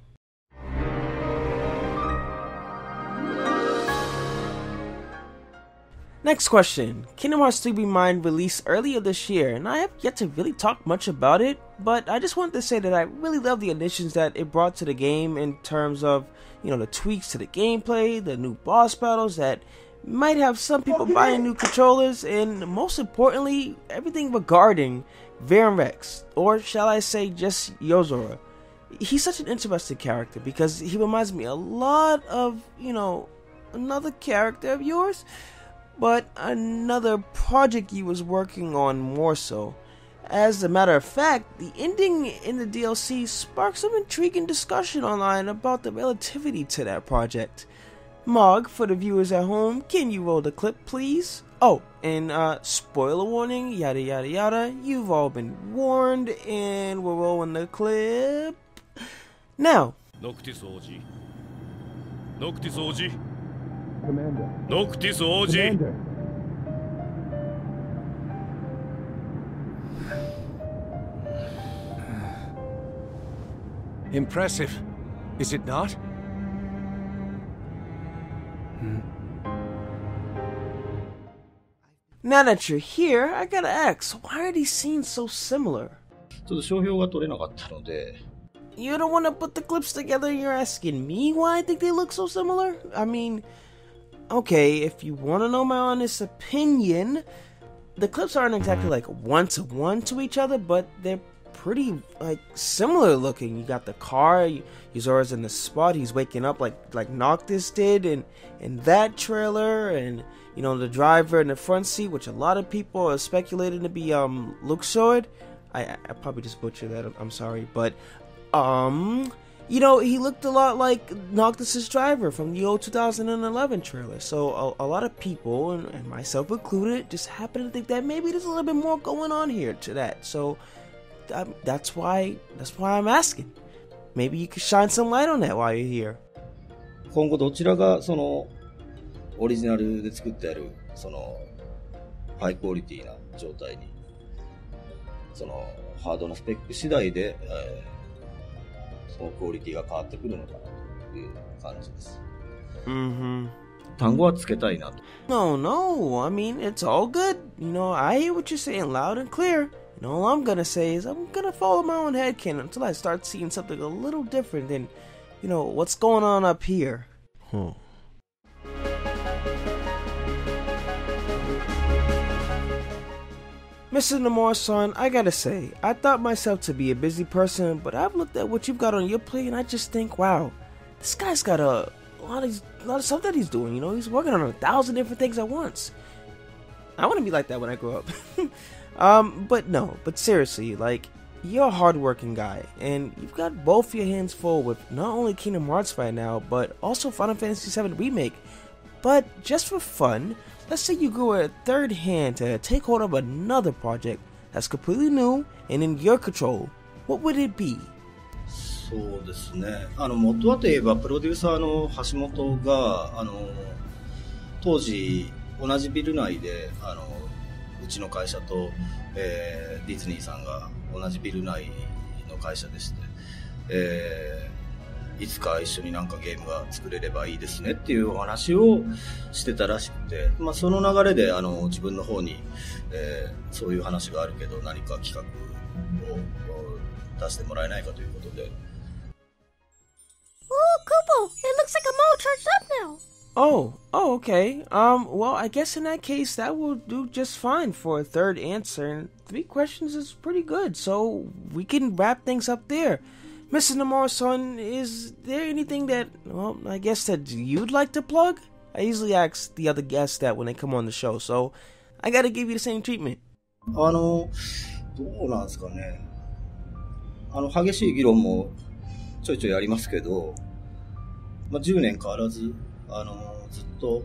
Next question. Kingdom Hearts three Re Mind released earlier this year, and I have yet to really talk much about it, but I just wanted to say that I really love the additions that it brought to the game in terms of, you know, the tweaks to the gameplay, the new boss battles that might have some people buying new controllers, and most importantly, everything regarding Verum Rex, or shall I say just Yozora. He's such an interesting character because he reminds me a lot of, you know, another character of yours, but another project he was working on more so. As a matter of fact, the ending in the D L C sparked some intriguing discussion online about the relativity to that project. Mog, for the viewers at home, can you roll the clip please? Oh, and uh, spoiler warning, yada yada yada, you've all been warned, and we're rolling the clip now. Noctis O G. Noctis O G. Commander. Noctis O G. Commander. Impressive, is it not? Hmm. Now that you're here, I gotta ask, why are these scenes so similar? You don't want to put the clips together and you're asking me why I think they look so similar? I mean, okay, if you want to know my honest opinion, the clips aren't exactly like one-to-one to each other, but they're pretty like similar looking. You got the car, Yozora's in the spot, he's waking up like like Noctis did and in that trailer, and you know the driver in the front seat, which a lot of people are speculating to be um Luxord. I I probably just butchered that, I'm sorry, but um you know, he looked a lot like Noctis' driver from the old two thousand eleven trailer. So a, a lot of people, and, and myself included, just happen to think that maybe there's a little bit more going on here to that. So th that's why that's why I'm asking. Maybe you could shine some light on that while you're here. 今後どちらがそのオリジナルで作ってあるそのハイクオリティな状態にそのハードのスペック次第で。えークオリティが変わってくるのかなという感じです。Mm-hmm. 単語はつけたいなと。No, no. I mean, it's all good. You know, I hear what you're saying loud and clear. And all I'm gonna say is I'm gonna follow my own headcanon until I start seeing something a little different than, you know, what's going on up here. Huh. Mister Nomura-san, I gotta say, I thought myself to be a busy person, but I've looked at what you've got on your plate and I just think, wow, this guy's got a lot of, a lot of stuff that he's doing, you know, he's working on a thousand different things at once. I want to be like that when I grow up. um, but no, but seriously, like, you're a hardworking guy, and you've got both your hands full with not only Kingdom Hearts right now, but also Final Fantasy seven Remake. But just for fun, let's say you grew a third hand to take hold of another project that's completely new and in your control. What would it be? そうですね。あの元はといえばプロデューサーの橋本があの当時同じビル内であのうちの会社と、えー、ディズニーさんが同じビル内の会社でして、えーいつか一緒になんかゲームが作れればいいですねっていうお話をしてたらしくて、まあ、その流れであの自分の方に、えー、そういう話があるけど何か企画を出してもらえないかということで、Koopo, it looks like I'm all charged up now. Oh, oh, okay. Um, well, I guess in that case, that will do just fine for a third answer. And three questions is pretty good, so we can wrap things up there. Missus Nomura-san, is there anything that, well, I guess that you'd like to plug? I usually ask the other guests that when they come on the show, so I gotta give you the same treatment. あの、どうなんですかね。あの、激しい議論もちょいちょいやりますけど、まあ、じゅうねん変わらず、あの、ずっと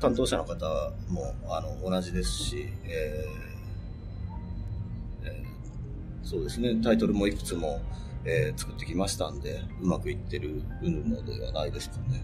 担当者の方も、あの、同じですし、えーえー、そうですね、タイトルもいくつも、えー、作ってきましたんで、うまくいってるのではないですかね。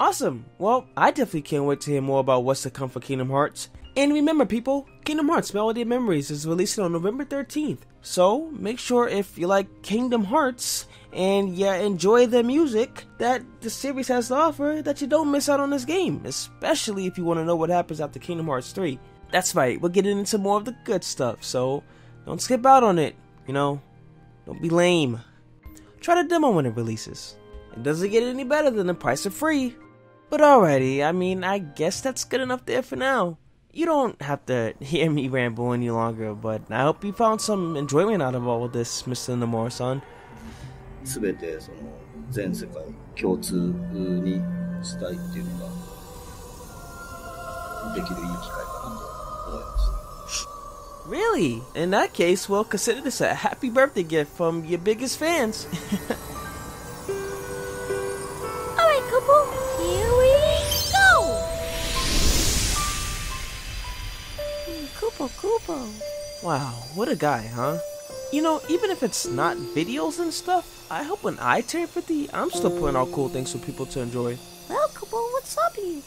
Awesome! Well, I definitely can't wait to hear more about what's to come for Kingdom Hearts. And remember people, Kingdom Hearts Melody of Memories is releasing on November thirteenth. So, make sure if you like Kingdom Hearts and you enjoy the music that the series has to offer, that you don't miss out on this game, especially if you want to know what happens after Kingdom Hearts three. That's right, we're getting into more of the good stuff, so don't skip out on it, you know? Don't be lame. Try the demo when it releases. It doesn't get any better than the price of free. But alrighty, I mean, I guess that's good enough there for now. You don't have to hear me ramble any longer, but I hope you found some enjoyment out of all of this, Mister Nomura-san. すべてその全世界共通にしたいっていうのができるいい機会かなと思いました。 Really? In that case, well, consider this a happy birthday gift from your biggest fans. Alright, Koopo, here we go! Koopo, Koopo. Wow, what a guy, huh? You know, even if it's not videos and stuff, I hope when I turn fifty, I'm still putting out cool things for people to enjoy. Well, Koopo, what's up here?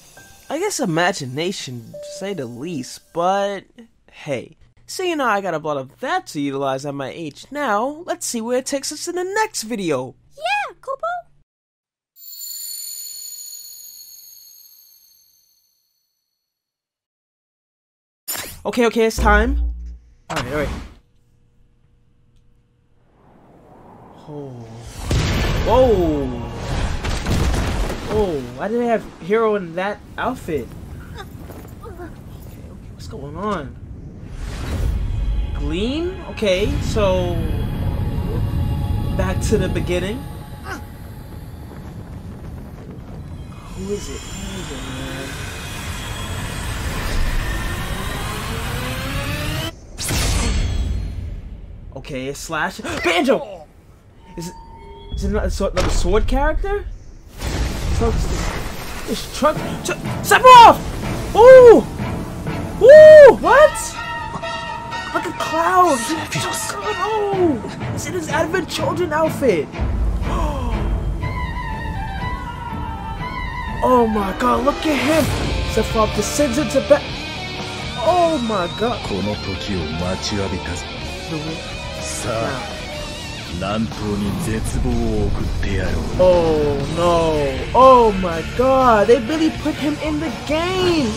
I guess imagination, to say the least, but hey. Seeing how I got a lot of that to utilize at my age now, let's see where it takes us in the next video! Yeah, Koopo! Okay, okay, it's time. Alright, alright. Oh. Oh! Oh, why did I have Hero in that outfit? Okay, okay, what's going on? Gleam? Okay, so back to the beginning. Who is it? Who is it, man? Okay, a slash. Banjo! Is it, is it another sword, another sword character? This truck. Step off! Ooh! Ooh! What? Look at Cloud! Oh! It's in his Advent Children outfit! Oh my god, look at him! Sephiroth descends into bat. Oh my god! Oh no! Oh my god! They really put him in the game!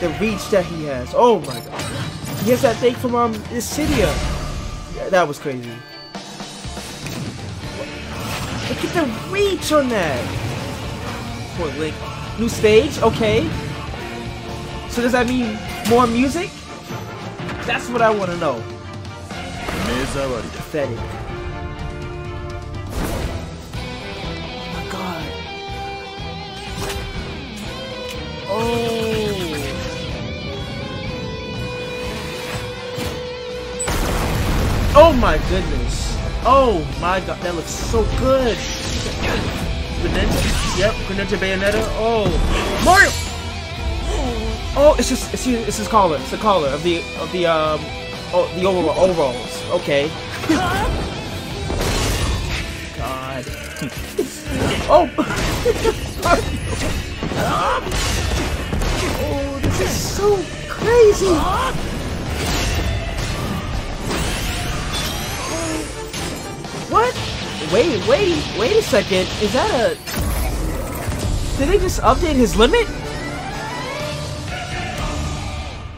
The reach that he has. Oh my god. He has that thing from um Isidia. Yeah, that was crazy. Look at the reach on that. Poor Link. New stage, okay. So does that mean more music? That's what I want to know. Pathetic. Oh my god. Oh. Oh my goodness. Oh my god, that looks so good. Greninja, yep, Greninja Bayonetta. Oh, Mario! Oh, it's just, it's, it's his collar. It's the collar of the, of the, um, oh, the overall, overalls. Okay. God. Oh! Oh, this is so crazy! What? Wait, wait, wait a second. Is that a... Did they just update his limit?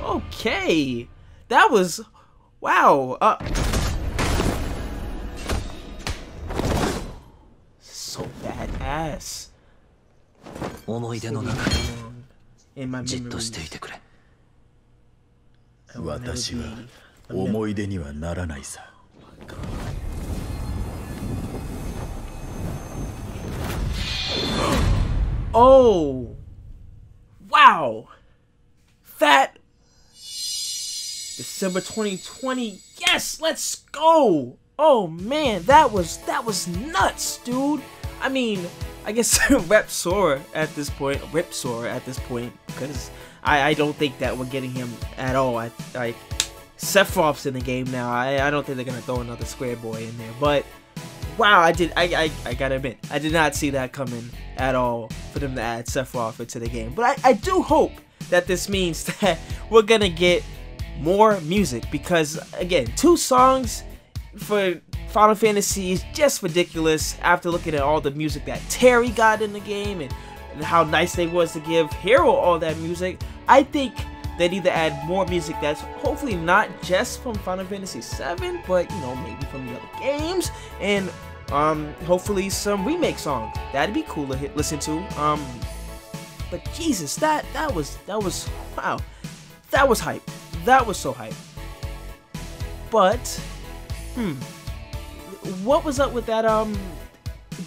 Okay. That was... Wow. Uh... Yes. In my memories. I will never be a memory. Oh! Wow! That... December twenty twenty, yes! Let's go! Oh man, that was, that was nuts, dude! I mean, I guess rep Sora at this point, rip Sora at this point, because I, I don't think that we're getting him at all. I, I, Sephiroth's in the game now, I, I don't think they're gonna throw another Square Boy in there, but... Wow, I did. I, I I gotta admit, I did not see that coming at all for them to add Sephiroth into the game. But I, I do hope that this means that we're gonna get more music, because again, two songs for Final Fantasy is just ridiculous. After looking at all the music that Terry got in the game and, and how nice they was to give Hero all that music, I think they need to add more music that's hopefully not just from Final Fantasy seven, but you know, maybe from the other games, and um, hopefully some remake songs. That'd be cool to hit, listen to. Um, but Jesus, that that was that was wow, that was hype. That was so hype. But hmm, what was up with that um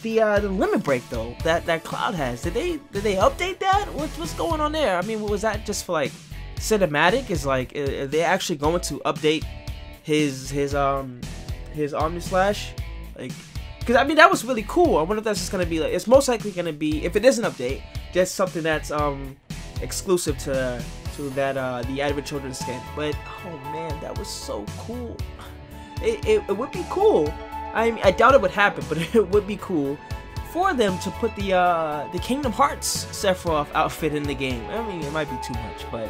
the uh, the limit break though? That that Cloud has. Did they did they update that? What's what's going on there? I mean, was that just for like? Cinematic is like, are they actually going to update his his um his Omnislash? Like, because I mean that was really cool. I wonder if that's just gonna be like, it's most likely gonna be, if it is an update, just something that's um exclusive to to that uh the Advent Children skin. But oh man, that was so cool. It, it it would be cool. I mean, I doubt it would happen, but it would be cool for them to put the uh the Kingdom Hearts Sephiroth outfit in the game. I mean, it might be too much, but.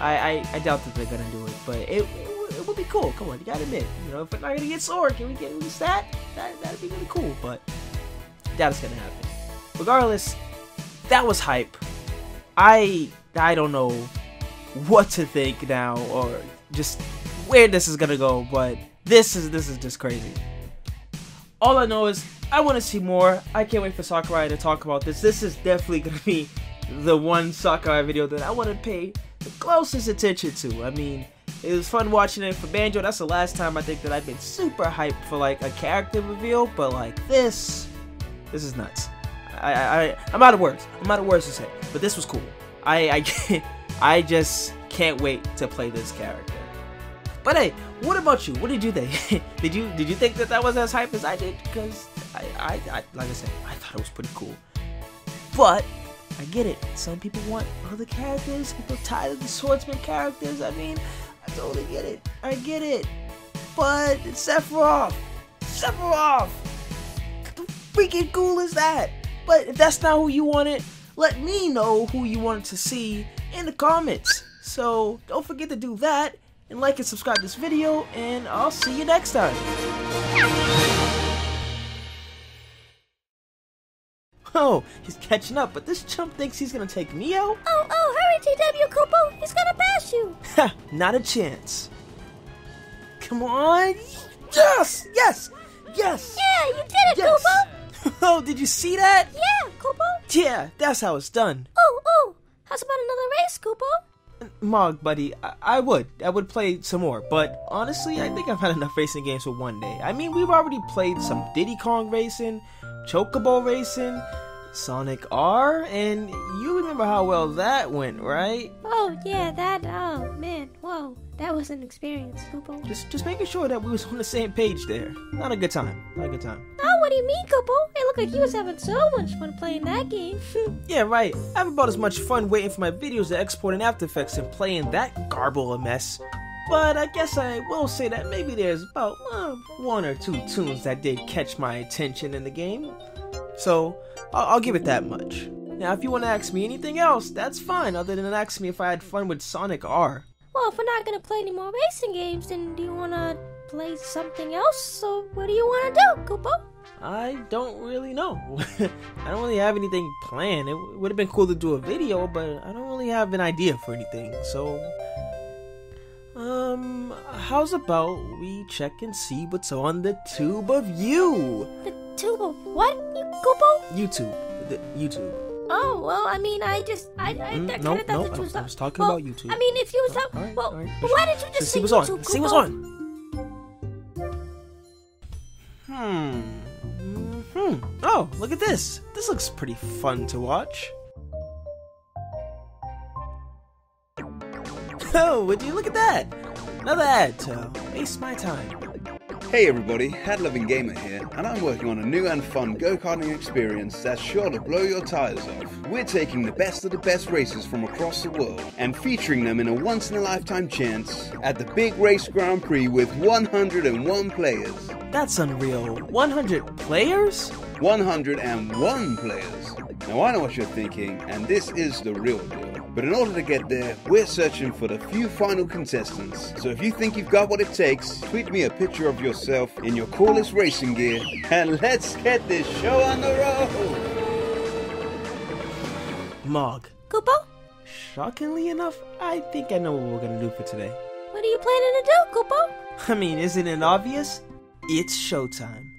I, I, I doubt that they're gonna do it, but it, it, it would be cool. Come on, you gotta admit, you know, if we're not gonna get Sora, can we get at least that? that? That'd be really cool, but I doubt it's gonna happen. Regardless, that was hype. I I don't know what to think now or just where this is gonna go, but this is this is just crazy. All I know is I want to see more. I can't wait for Sakurai to talk about this. This is definitely gonna be the one Sakurai video that I want to pay the closest attention to. I mean, it was fun watching it for Banjo. That's the last time I think that I've been super hyped for like a character reveal, but like this, this is nuts. I, I, I'm out of words. I'm out of words to say, but this was cool. I, I, can't, I just can't wait to play this character. But hey, what about you? What did you think? did you, did you think that that was as hype as I did? Because I, I, I, like I said, I thought it was pretty cool. But I get it, some people want other characters, people tired of the swordsman characters, I mean, I totally get it, I get it, but it's Sephiroth, Sephiroth, what the freaking cool is that? But if that's not who you wanted, let me know who you wanted to see in the comments, so don't forget to do that, and like and subscribe to this video, and I'll see you next time. Oh, he's catching up, but this chump thinks he's gonna take me out? Oh, oh, hurry, T W Koopo! He's gonna pass you! Ha! Not a chance. Come on! Yes! Yes! Yes! Yeah, you did it, yes. Koopo! Oh, did you see that? Yeah, Koopo! Yeah, that's how it's done. Oh, oh! How's about another race, Koopo? Mog, buddy, I, I would. I would play some more, but honestly, I think I've had enough racing games for one day. I mean, we've already played some Diddy Kong Racing, Chocobo Racing, Sonic R, and you remember how well that went, right? Oh yeah, that, oh man, whoa, that was an experience, Koopo. Just just making sure that we was on the same page there. Not a good time, not a good time. Oh, what do you mean, Koopo? It looked like you was having so much fun playing that game. Yeah, right. I have about as much fun waiting for my videos to export in After Effects and playing that garble a mess. But I guess I will say that maybe there's about uh, one or two tunes that did catch my attention in the game. So, I'll, I'll give it that much. Now, if you want to ask me anything else, that's fine, other than ask me if I had fun with Sonic R. Well, if we're not going to play any more racing games, then do you want to play something else? So, what do you want to do, Koopo? I don't really know. I don't really have anything planned. It would have been cool to do a video, but I don't really have an idea for anything, so... Um, how's about we check and see what's on the tube of you? The tube of what, you Koopo? YouTube. the YouTube. Oh, well, I mean, I just, I, I mm, that no, kind of thought no, that you was I, I was talking well, about YouTube. I mean, if you was talking, uh, well, right, right, why did you just see, see what's on? See what's on. Hmm. Hmm. Oh, look at this. This looks pretty fun to watch. Oh, would you look at that? Another ad to waste my time. Hey everybody, Headloving Gamer here, and I'm working on a new and fun go-karting experience that's sure to blow your tires off. We're taking the best of the best races from across the world, and featuring them in a once-in-a-lifetime chance at the Big Race Grand Prix with one hundred and one players. That's unreal. one hundred players? one hundred and one players. Now I know what you're thinking, and this is the real deal. But in order to get there, we're searching for the few final contestants. So if you think you've got what it takes, tweet me a picture of yourself in your coolest racing gear, and let's get this show on the road! Mog. Koopo? Shockingly enough, I think I know what we're gonna do for today. What are you planning to do, Koopo? I mean, isn't it obvious? It's showtime.